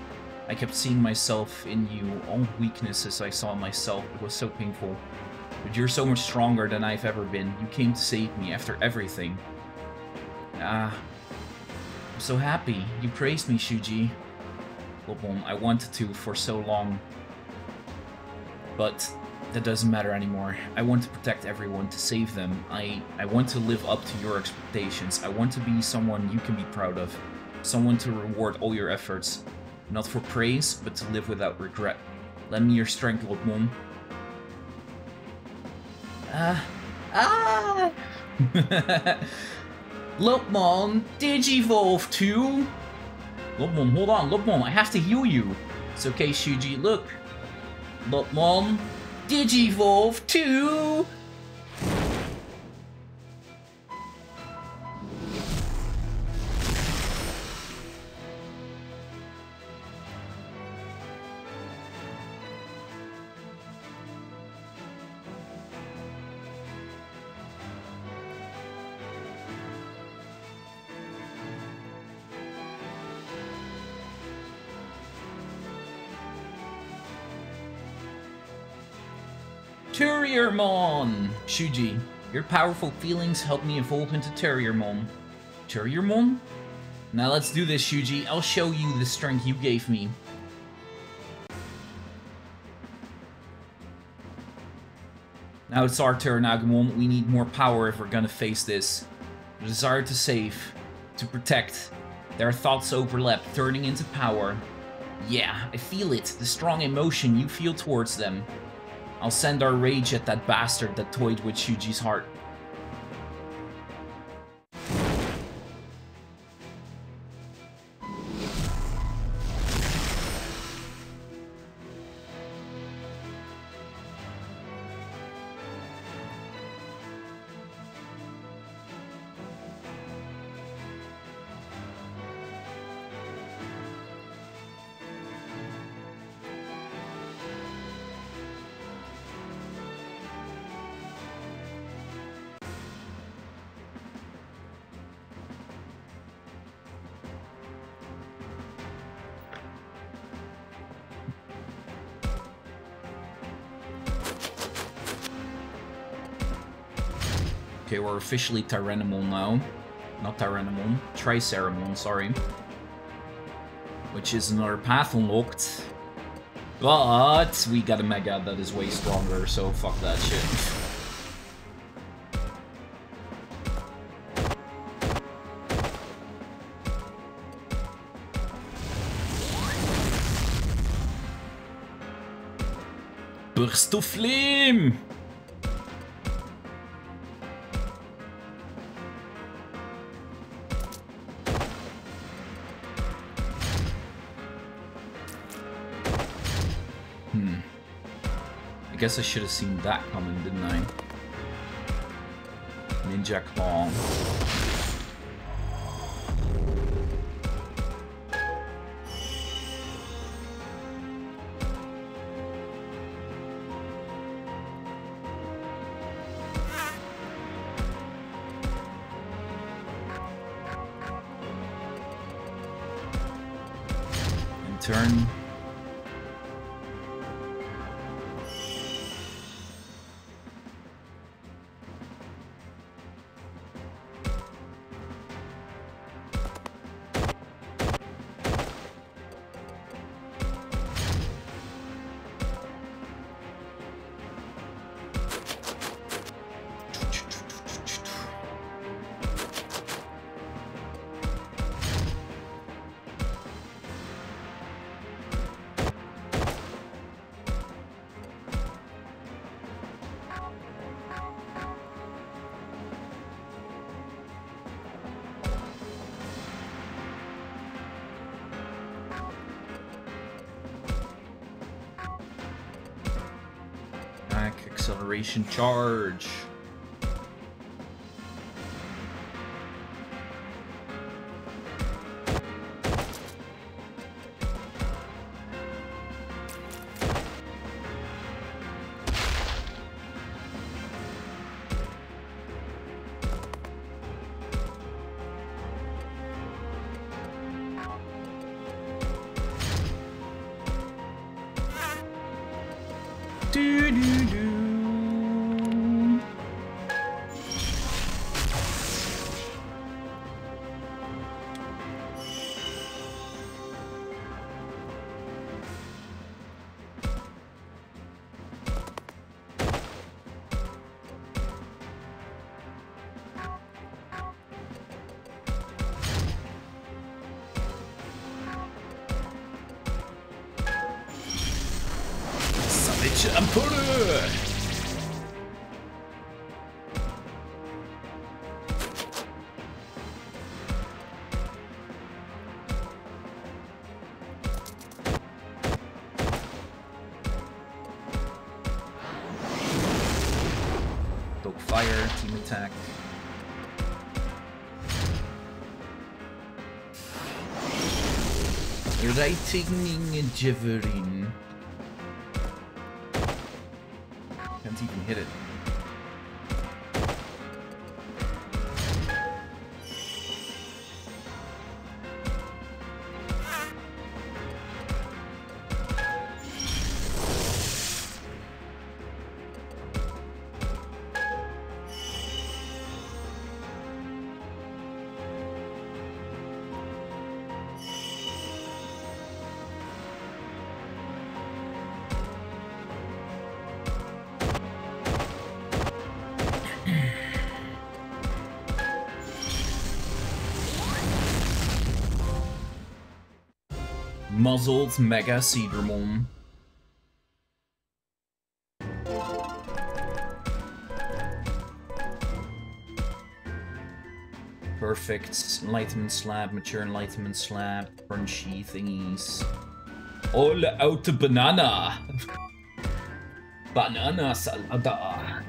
I kept seeing myself in you, all weaknesses I saw in myself. It was so painful. But you're so much stronger than I've ever been. You came to save me after everything. Ah, I'm so happy. You praised me, Shuji. Lopmon, I wanted to for so long. But that doesn't matter anymore. I want to protect everyone, to save them. I, I want to live up to your expectations. I want to be someone you can be proud of. Someone to reward all your efforts. Not for praise, but to live without regret. Lend me your strength, Lopmon. Ah. Ah! Lopmon, digivolve too! Lopmon, hold on, Lopmon, I have to heal you. It's okay, Shuji, look. Lopmon, digivolve too! Terriermon! Shuji, your powerful feelings helped me evolve into Terriermon. Terriermon? Now let's do this, Shuji. I'll show you the strength you gave me. Now it's our turn, Agumon. We need more power if we're gonna face this. The desire to save, to protect. Their thoughts overlap, turning into power. Yeah, I feel it. The strong emotion you feel towards them. I'll send our rage at that bastard that toyed with Shuji's heart. Okay, we're officially Tyranimon now. Not Tyranimon, Triceramon, sorry. Which is another path unlocked. But we got a Mega that is way stronger, so fuck that shit. Burst of Flame! I guess I should have seen that coming, didn't I? Ninja Claw. turn. Acceleration charge. Fire, team attack. Writing in Javelin. Can't even hit it. Muzzled Mega Cedarmon. Perfect. Enlightenment Slab, Mature Enlightenment Slab, Crunchy thingies. All out banana! Banana salada!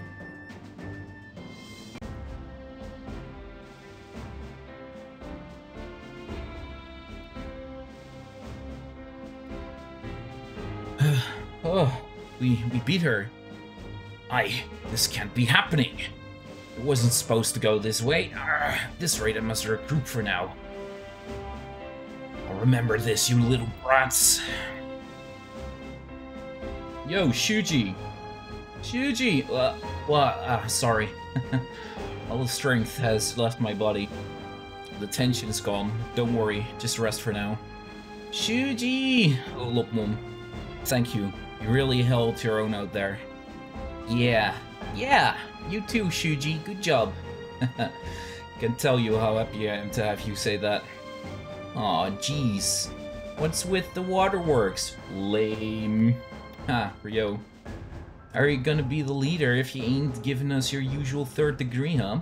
We, we beat her. Aye, this can't be happening. It wasn't supposed to go this way. Arrgh, at this rate, I must regroup for now. I'll remember this, you little brats. Yo, Shuji. Shuji! Uh, well, uh, sorry. All the strength has left my body. The tension is gone. Don't worry, just rest for now. Shuji! Oh, Lopmon. Thank you. You really held your own out there. Yeah. Yeah! You too, Shuji. Good job. Can tell you how happy I am to have you say that. Aw, jeez. What's with the waterworks? Lame. Ha, Ryo. Are you gonna be the leader if you ain't giving us your usual third degree, huh?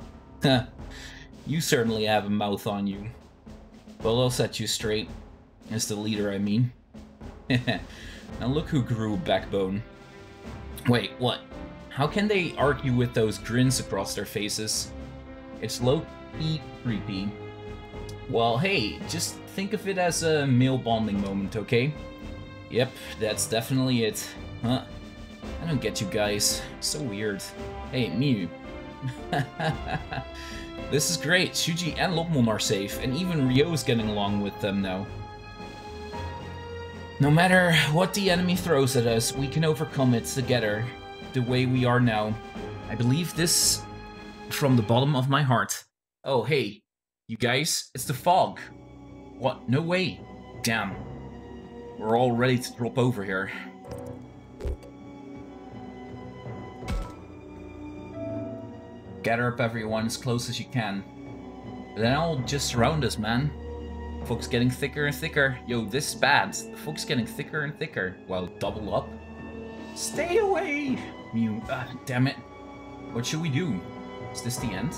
You certainly have a mouth on you. Well, I'll set you straight. As the leader, I mean. Heh. Now look who grew backbone. Wait, what? How can they argue with those grins across their faces? It's low-key creepy. Well, hey, just think of it as a male bonding moment, okay? Yep, that's definitely it. Huh? I don't get you guys. So weird. Hey, Mew. This is great. Shuji and Lopmon are safe, and even Ryo is getting along with them now. No matter what the enemy throws at us, we can overcome it together, the way we are now. I believe this from the bottom of my heart. Oh, hey, you guys, it's the fog. What? No way. Damn. We're all ready to drop over here. Gather up everyone as close as you can. Then I'll just surround us, man. Fog's getting thicker and thicker. Yo, this is bad. The fog's getting thicker and thicker. Well, double up. Stay away! You, ah, damn it. What should we do? Is this the end?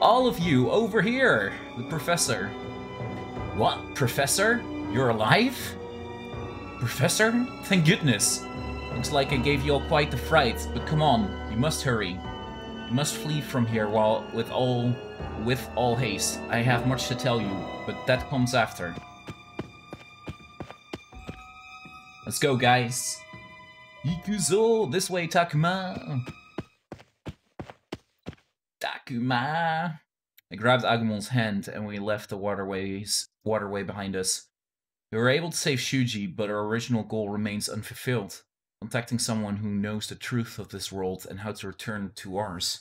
All of you, over here! The professor. What? Professor? You're alive? Professor? Thank goodness. Looks like I gave you all quite the fright, but come on. You must hurry. You must flee from here while with all... with all haste. I have much to tell you, but that comes after. Let's go, guys. Ikuzo, this way, Takuma. Takuma. I grabbed Agumon's hand and we left the waterways, waterway behind us. We were able to save Shuji, but our original goal remains unfulfilled. Contacting someone who knows the truth of this world and how to return to ours.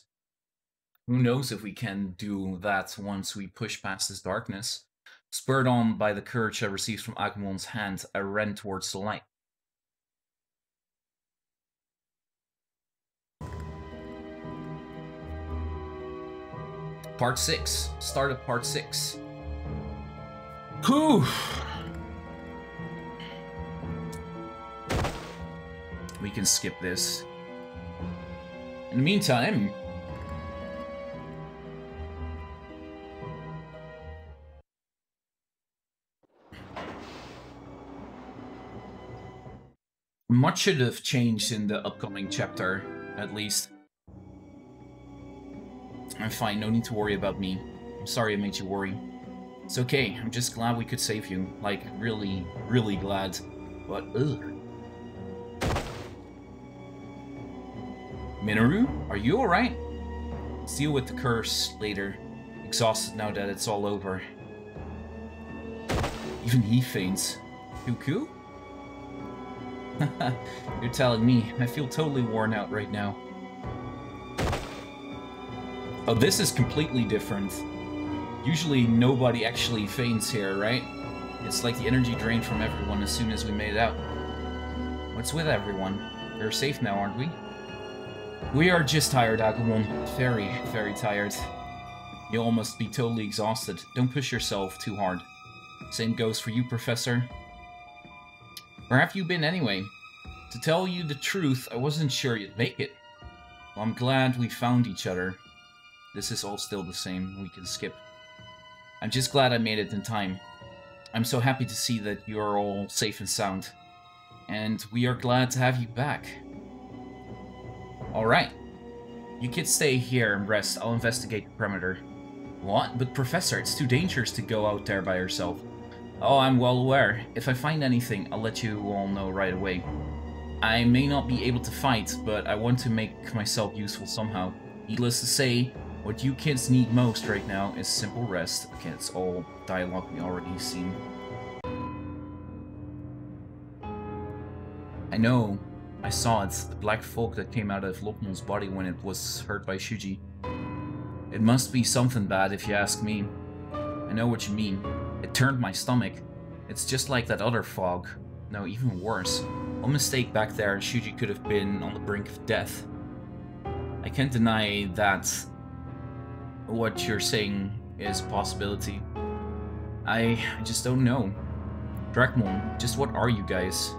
Who knows if we can do that once we push past this darkness. Spurred on by the courage I received from Agumon's hand, I ran towards the light. Part six. Start of Part six. Whew! We can skip this. In the meantime... much should have changed in the upcoming chapter, at least. I'm fine, no need to worry about me. I'm sorry I made you worry. It's okay, I'm just glad we could save you. Like, really, really glad. But, ugh. Minoru, are you alright? Let's deal with the curse later. Exhausted now that it's all over. Even he faints. Cuckoo? You're telling me. I feel totally worn out right now. Oh, this is completely different. Usually nobody actually faints here, right? It's like the energy drained from everyone as soon as we made it out. What's with everyone? We're safe now, aren't we? We are just tired, Agumon. Very, very tired. You all must be totally exhausted. Don't push yourself too hard. Same goes for you, Professor. Where have you been anyway? To tell you the truth, I wasn't sure you'd make it. Well, I'm glad we found each other. This is all still the same. We can skip. I'm just glad I made it in time. I'm so happy to see that you're all safe and sound. And we are glad to have you back. Alright. You kids stay here and rest. I'll investigate the perimeter. What? But Professor, it's too dangerous to go out there by yourself. Oh, I'm well aware. If I find anything, I'll let you all know right away. I may not be able to fight, but I want to make myself useful somehow. Needless to say, what you kids need most right now is simple rest. Okay, it's all dialogue we already seen. I know. I saw it, the black fog that came out of Lopmon's body when it was hurt by Shuji. It must be something bad if you ask me. I know what you mean. It turned my stomach. It's just like that other fog. No, even worse. One mistake back there and Shuji could have been on the brink of death. I can't deny that what you're saying is a possibility. I just don't know. Drakmon, just what are you guys?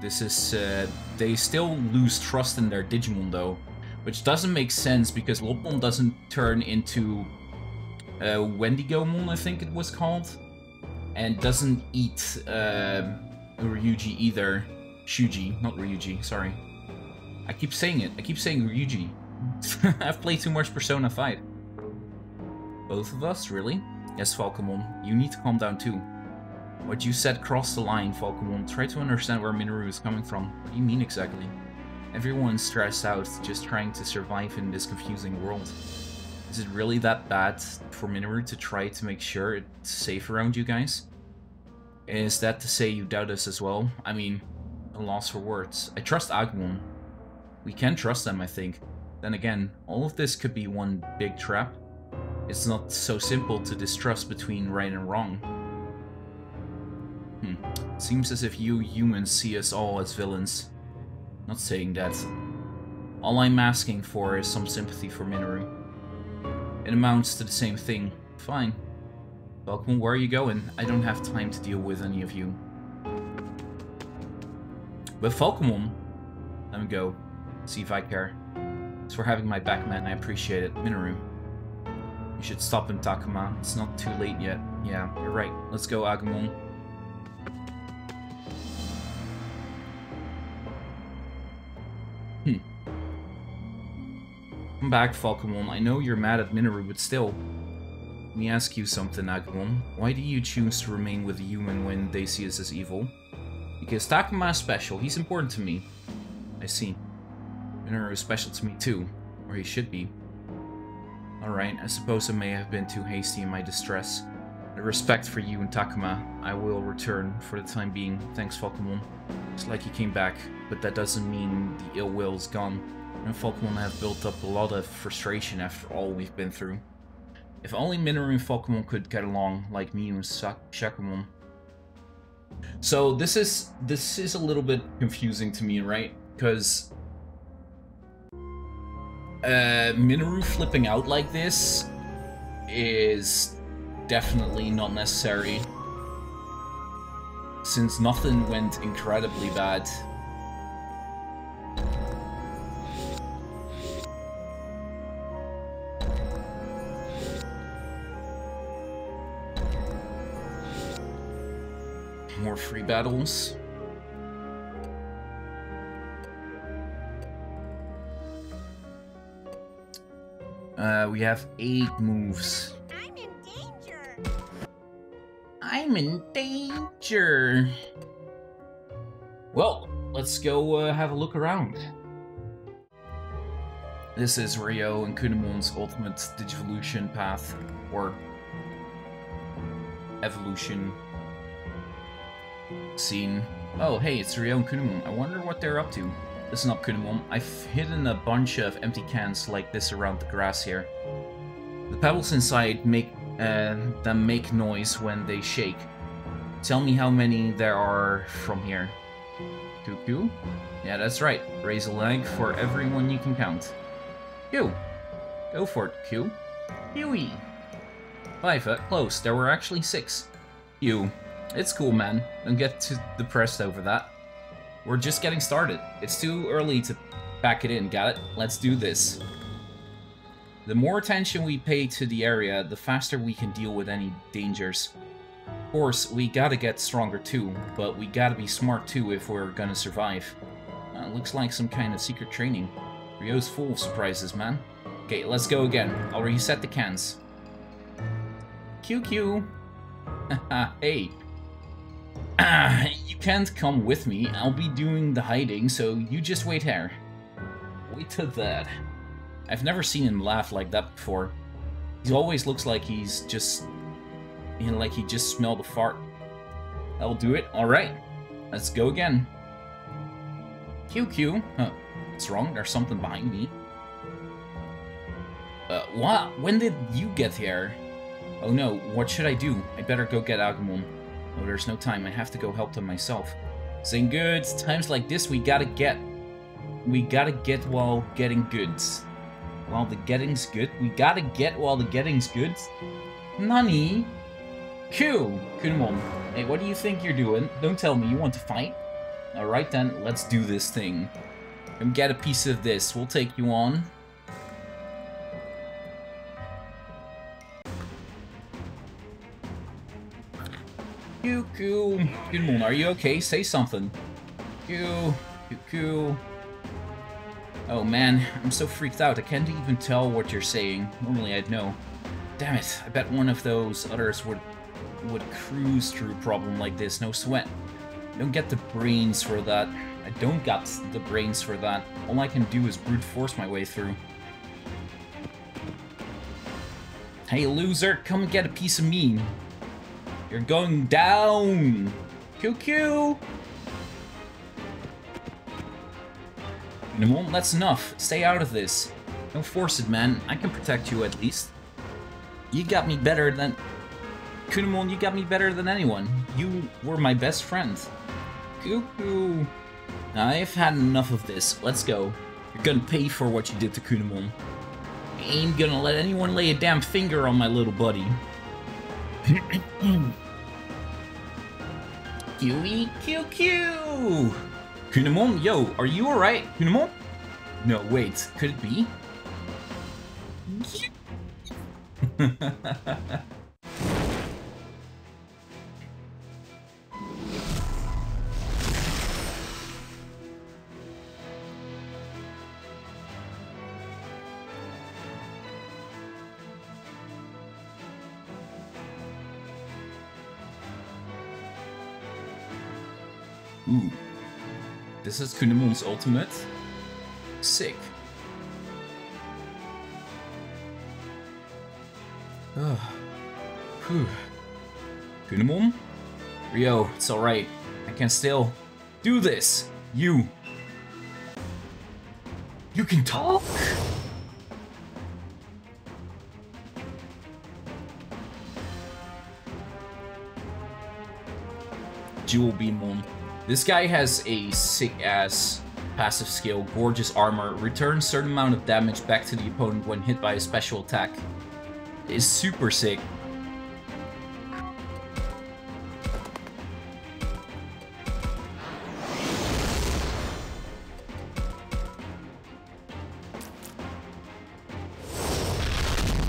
This is, uh, they still lose trust in their Digimon though, which doesn't make sense because Lopmon doesn't turn into uh, Wendigomon, I think it was called, and doesn't eat uh, Ryuji either. Shuji, not Ryuji, sorry. I keep saying it, I keep saying Ryuji. I've played too much Persona five. Both of us, really? Yes, Falcomon, you need to calm down too. What you said crossed the line, Falcomon. Try to understand where Minoru is coming from. What do you mean exactly? Everyone's stressed out, just trying to survive in this confusing world. Is it really that bad for Minoru to try to make sure it's safe around you guys? Is that to say you doubt us as well? I mean, a loss for words. I trust Agumon. We can trust them, I think. Then again, all of this could be one big trap. It's not so simple to distrust between right and wrong. Hmm. Seems as if you humans see us all as villains. Not saying that. All I'm asking for is some sympathy for Minoru. It amounts to the same thing. Fine. Falcomon, where are you going? I don't have time to deal with any of you. But Falcomon, let me go. See if I care. Thanks for having my back, man. I appreciate it. Minoru, you should stop him, Takuma. It's not too late yet. Yeah, you're right. Let's go, Agumon. Hmm. Come back, Falcomon. I know you're mad at Minoru, but still. Let me ask you something, Agumon. Why do you choose to remain with the human when they see us as evil? Because Takuma is special. He's important to me. I see. Minoru is special to me too, or he should be. Alright, I suppose I may have been too hasty in my distress. The respect for you and Takuma, I will return for the time being. Thanks, Falcomon. It's like he came back, but that doesn't mean the ill will is gone. I and Falcomon have built up a lot of frustration after all we've been through. If only Minoru and Falcomon could get along, like Miu and Sakumon. So this is this is a little bit confusing to me, right? Because uh, Minoru flipping out like this is definitely not necessary, since nothing went incredibly bad. More free battles. Uh, we have eight moves. I'm in danger. I'm in danger. Well, let's go uh, have a look around. This is Ryo and Kunemon's ultimate digivolution path, or evolution. Scene. Oh, hey, it's Ryo and Kunemon. I wonder what they're up to. Listen up, Kunemon. I've hidden a bunch of empty cans like this around the grass here. The pebbles inside make uh, them make noise when they shake. Tell me how many there are from here. Cuckoo? Yeah, that's right. Raise a leg for everyone you can count. Q. Go for it, Q. Huey. Five, uh, close. There were actually six. You. It's cool, man. Don't get too depressed over that. We're just getting started. It's too early to pack it in, got it? Let's do this. The more attention we pay to the area, the faster we can deal with any dangers. Of course, we gotta get stronger too, but we gotta be smart too if we're gonna survive. Uh, looks like some kind of secret training. Ryo's full of surprises, man. Okay, let's go again. I'll reset the cans. Q Q! Haha, hey! Ah, you can't come with me. I'll be doing the hiding, so you just wait here. Wait till that. I've never seen him laugh like that before. He always looks like he's just... You know, like he just smelled a fart. That'll do it. Alright. Let's go again. Q Q. Huh. What's wrong? There's something behind me. Uh, what? When did you get here? Oh no, what should I do? I better go get Agumon. Oh, there's no time. I have to go help them myself. Saying good, times like this we gotta get. We gotta get while getting goods. While the getting's good? We gotta get while the getting's good? Nani? Q! Kunemon. Hey, what do you think you're doing? Don't tell me you want to fight. Alright then, let's do this thing. Come get a piece of this. We'll take you on. Cuckoo. Kunemon, are you okay? Say something. Cuckoo. Cuckoo. Oh man, I'm so freaked out. I can't even tell what you're saying. Normally I'd know. Damn it, I bet one of those others would would cruise through a problem like this. No sweat. I don't get the brains for that. I don't got the brains for that. All I can do is brute force my way through. Hey loser, come get a piece of me. You're going down. Q Q. Kinemon, that's enough. Stay out of this. Don't force it, man. I can protect you at least. You got me better than... Kinemon, you got me better than anyone. You were my best friend. Q Q. I've had enough of this. Let's go. You're gonna pay for what you did to Kinemon. I ain't gonna let anyone lay a damn finger on my little buddy. Q E Q Q! Kunemon, yo, are you alright? Kunemon? No, wait, could it be? Ooh. This is Kunemon's ultimate. Sick. Oh. Whew. Kunemon? Ryo, it's alright. I can still do this. You. You can talk? JewelBeemon. This guy has a sick-ass passive skill, gorgeous armor, returns certain amount of damage back to the opponent when hit by a special attack. It is super sick.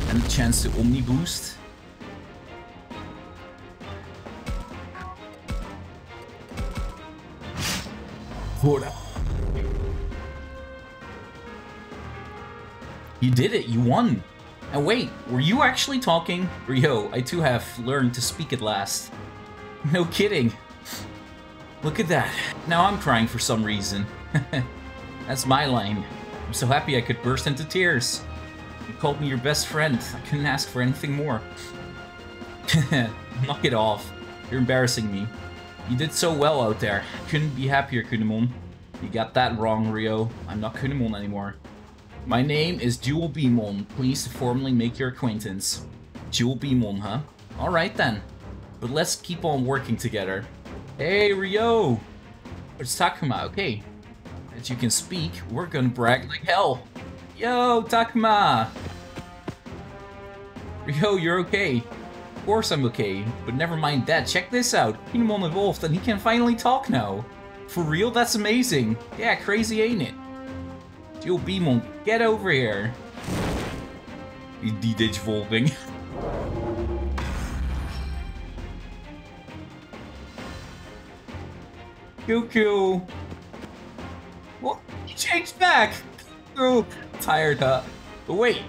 And a chance to Omni Boost. You did it, you won! And wait, were you actually talking? Ryo, I too have learned to speak at last. No kidding. Look at that. Now I'm crying for some reason. That's my line. I'm so happy I could burst into tears. You called me your best friend. I couldn't ask for anything more. Knock it off. You're embarrassing me. You did so well out there. I couldn't be happier, Kunemon. You got that wrong, Ryo. I'm not Kunemon anymore. My name is JewelBeemon. Please formally make your acquaintance. JewelBeemon, huh? Alright then. But let's keep on working together. Hey, Ryo! It's Takuma, okay. As you can speak, we're gonna brag like hell. Yo, Takuma! Ryo, you're okay. Of course I'm okay, but never mind that. Check this out. Kinemon evolved and he can finally talk now. For real? That's amazing. Yeah, crazy ain't it? JewelBeemon, get over here. He's de-digivolving. Cuckoo. What? He changed back. Cuckoo. Tired, huh? But wait.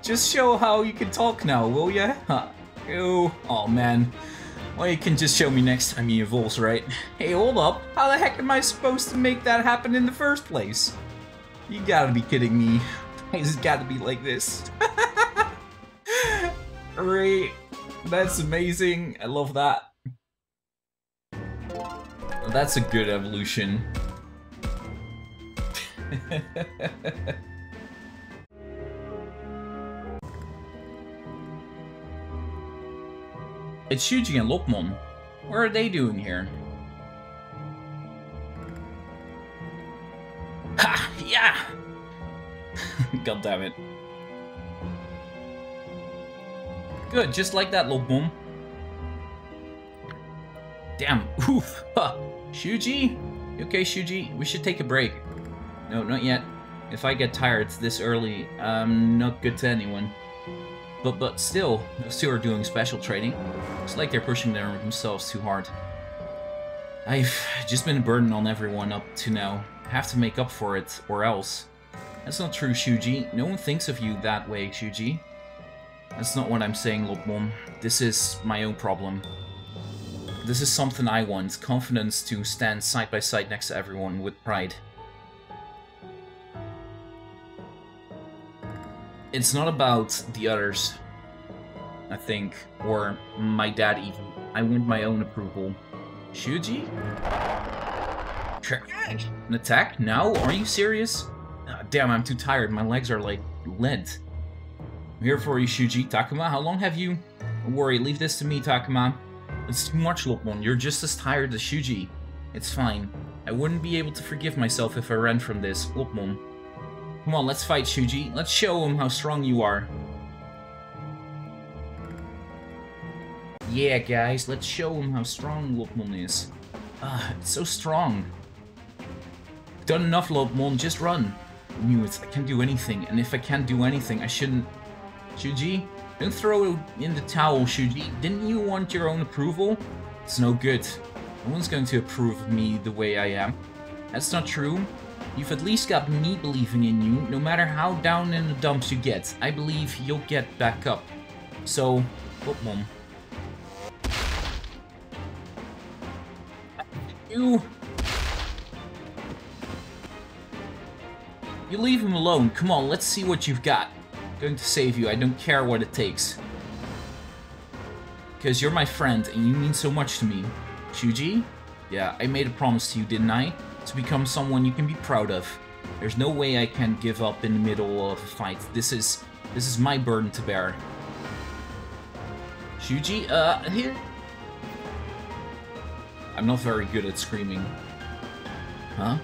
Just show how you can talk now, will ya? Huh? Ew. Oh man. Well, you can just show me next time he evolves, right? Hey, hold up. How the heck am I supposed to make that happen in the first place? You gotta be kidding me. It's gotta be like this. Great. That's amazing. I love that. That's a good evolution. It's Shuji and Lopmon. What are they doing here? Ha! Yeah! God damn it. Good, just like that, Lopmon. Damn, oof! Huh. Shuji? You okay, Shuji? We should take a break. No, not yet. If I get tired this early, I'm not good to anyone. But but still, those two are doing special training. It's like they're pushing their, themselves too hard. I've just been a burden on everyone up to now. I have to make up for it, or else. That's not true, Shuji. No one thinks of you that way, Shuji. That's not what I'm saying, Lopmon. This is my own problem. This is something I want. Confidence to stand side by side next to everyone with pride. It's not about the others. I think, or my dad even. I want my own approval. Shuji? An attack? Now? Are you serious? Oh, damn, I'm too tired. My legs are like lead. I'm here for you, Shuji. Takuma, how long have you? Don't worry, leave this to me, Takuma. It's too much, Lopmon. You're just as tired as Shuji. It's fine. I wouldn't be able to forgive myself if I ran from this, Lopmon. Come on, let's fight, Shuji. Let's show him how strong you are. Yeah, guys, let's show him how strong Lopmon is. Ah, it's so strong. I've done enough, Lopmon. Just run. I knew it. I can't do anything. And if I can't do anything, I shouldn't... Shuji? Don't throw in the towel, Shuji. Didn't you want your own approval? It's no good. No one's going to approve of me the way I am. That's not true. You've at least got me believing in you, no matter how down in the dumps you get. I believe you'll get back up. So, what, Mom? You... You leave him alone. Come on, let's see what you've got. Going to save you. I don't care what it takes. Because you're my friend and you mean so much to me. Shuji? Yeah, I made a promise to you, didn't I? To become someone you can be proud of. There's no way I can give up in the middle of a fight. This is... this is my burden to bear. Shuji? Uh, here? I'm not very good at screaming. Huh?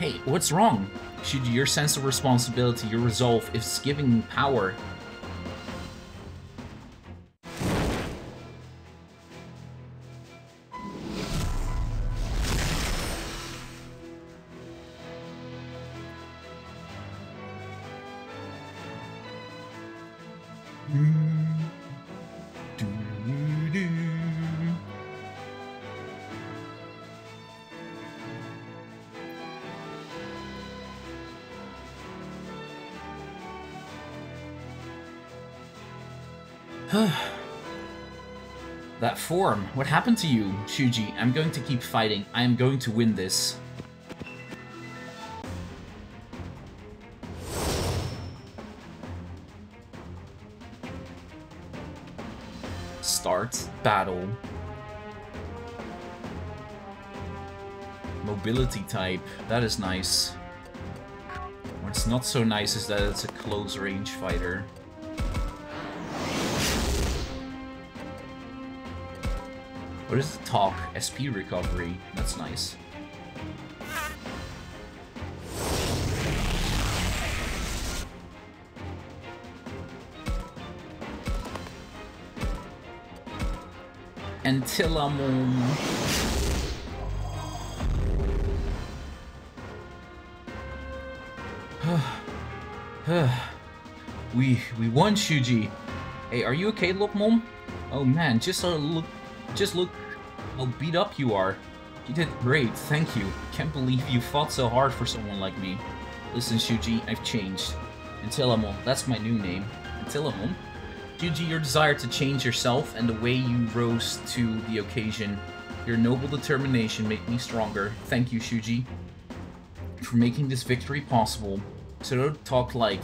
Hey, what's wrong? Shuji, your sense of responsibility, your resolve, is giving me power. That form. What happened to you, Shuji? I'm going to keep fighting. I am going to win this. Start battle. Mobility type. That is nice. What's not so nice is that it's a close range fighter. What is the talk? S P recovery. That's nice. Antilamon. we we won, Shuji. Hey, are you okay, Lopmon? Oh man, just a look. Just look how beat up you are. You did great, thank you. Can't believe you fought so hard for someone like me. Listen, Shuji, I've changed. Antilamon, that's my new name. Antilamon? Shuji, your desire to change yourself and the way you rose to the occasion. Your noble determination made me stronger. Thank you, Shuji, for making this victory possible. So don't talk like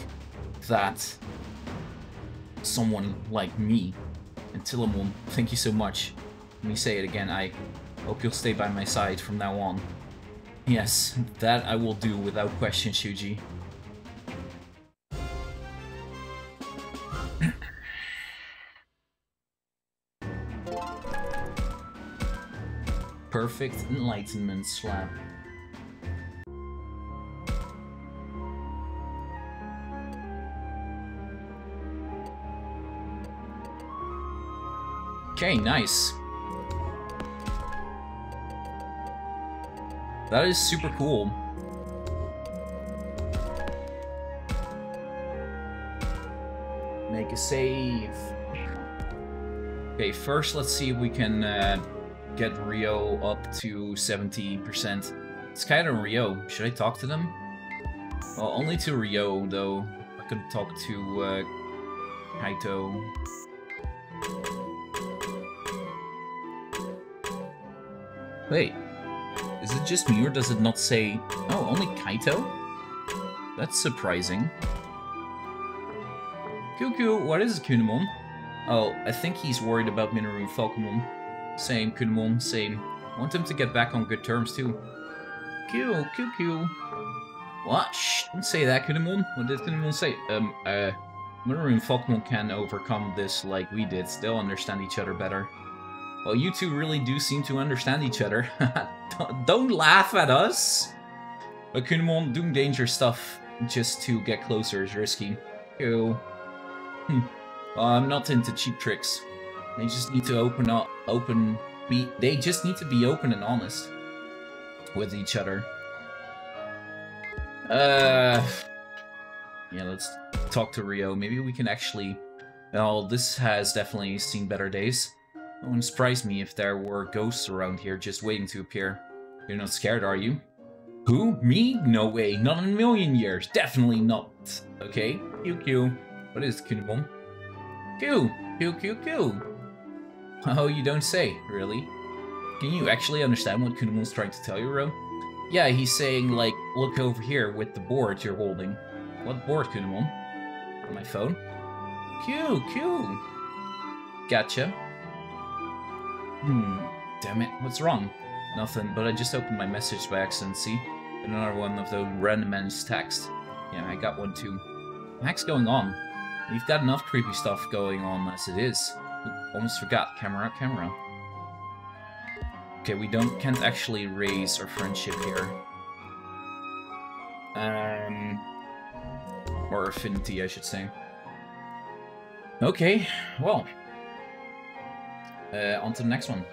that. Someone like me. Antilamon, thank you so much. Let me say it again, I hope you'll stay by my side from now on. Yes, that I will do without question, Shuji. Perfect enlightenment slap. Okay, nice. That is super cool. Make a save. Okay, first let's see if we can uh, get Ryo up to seventy percent. It's Kaito and Ryo. Should I talk to them? Well, only to Ryo, though. I could talk to uh, Kaito. Wait. Is it just me, or does it not say... Oh, only Kaito? That's surprising. Cuckoo, what is Kunemon? Oh, I think he's worried about Minoru and Falcomon. Same, Kunemon, same. Want them to get back on good terms too. Q, Q, Q. What? Shh, don't say that, Kunemon. What did Kunemon say? Um, uh... Minoru and Falcomon can overcome this like we did. They'll understand each other better. Well, you two really do seem to understand each other. don't, don't laugh at us! But Kunemon, doing danger stuff just to get closer is risky. Q. Hmm. Well, I'm not into cheap tricks. They just need to open up, open, be, they just need to be open and honest with each other. Uh, yeah, let's talk to Ryo. Maybe we can actually, well, this has definitely seen better days. It wouldn't surprise me if there were ghosts around here just waiting to appear. You're not scared, are you? Who? Me? No way. Not in a million years. Definitely not. Okay. Q Q. What is Kunemon? Q! Q, Q, Q! Oh, you don't say. Really? Can you actually understand what Kunemon's trying to tell you, Ryo? Yeah, he's saying, like, look over here with the board you're holding. What board, Kunemon? On my phone? Q! Q! Gotcha. Hmm. Damn it. What's wrong? Nothing, but I just opened my message by accident, see? Another one of the random men's text. Yeah, I got one too. What the heck's going on? We've got enough creepy stuff going on as it is. Almost forgot. Camera, camera. Okay, we don't can't actually raise our friendship here. Um, or affinity, I should say. Okay, well, uh, on to the next one.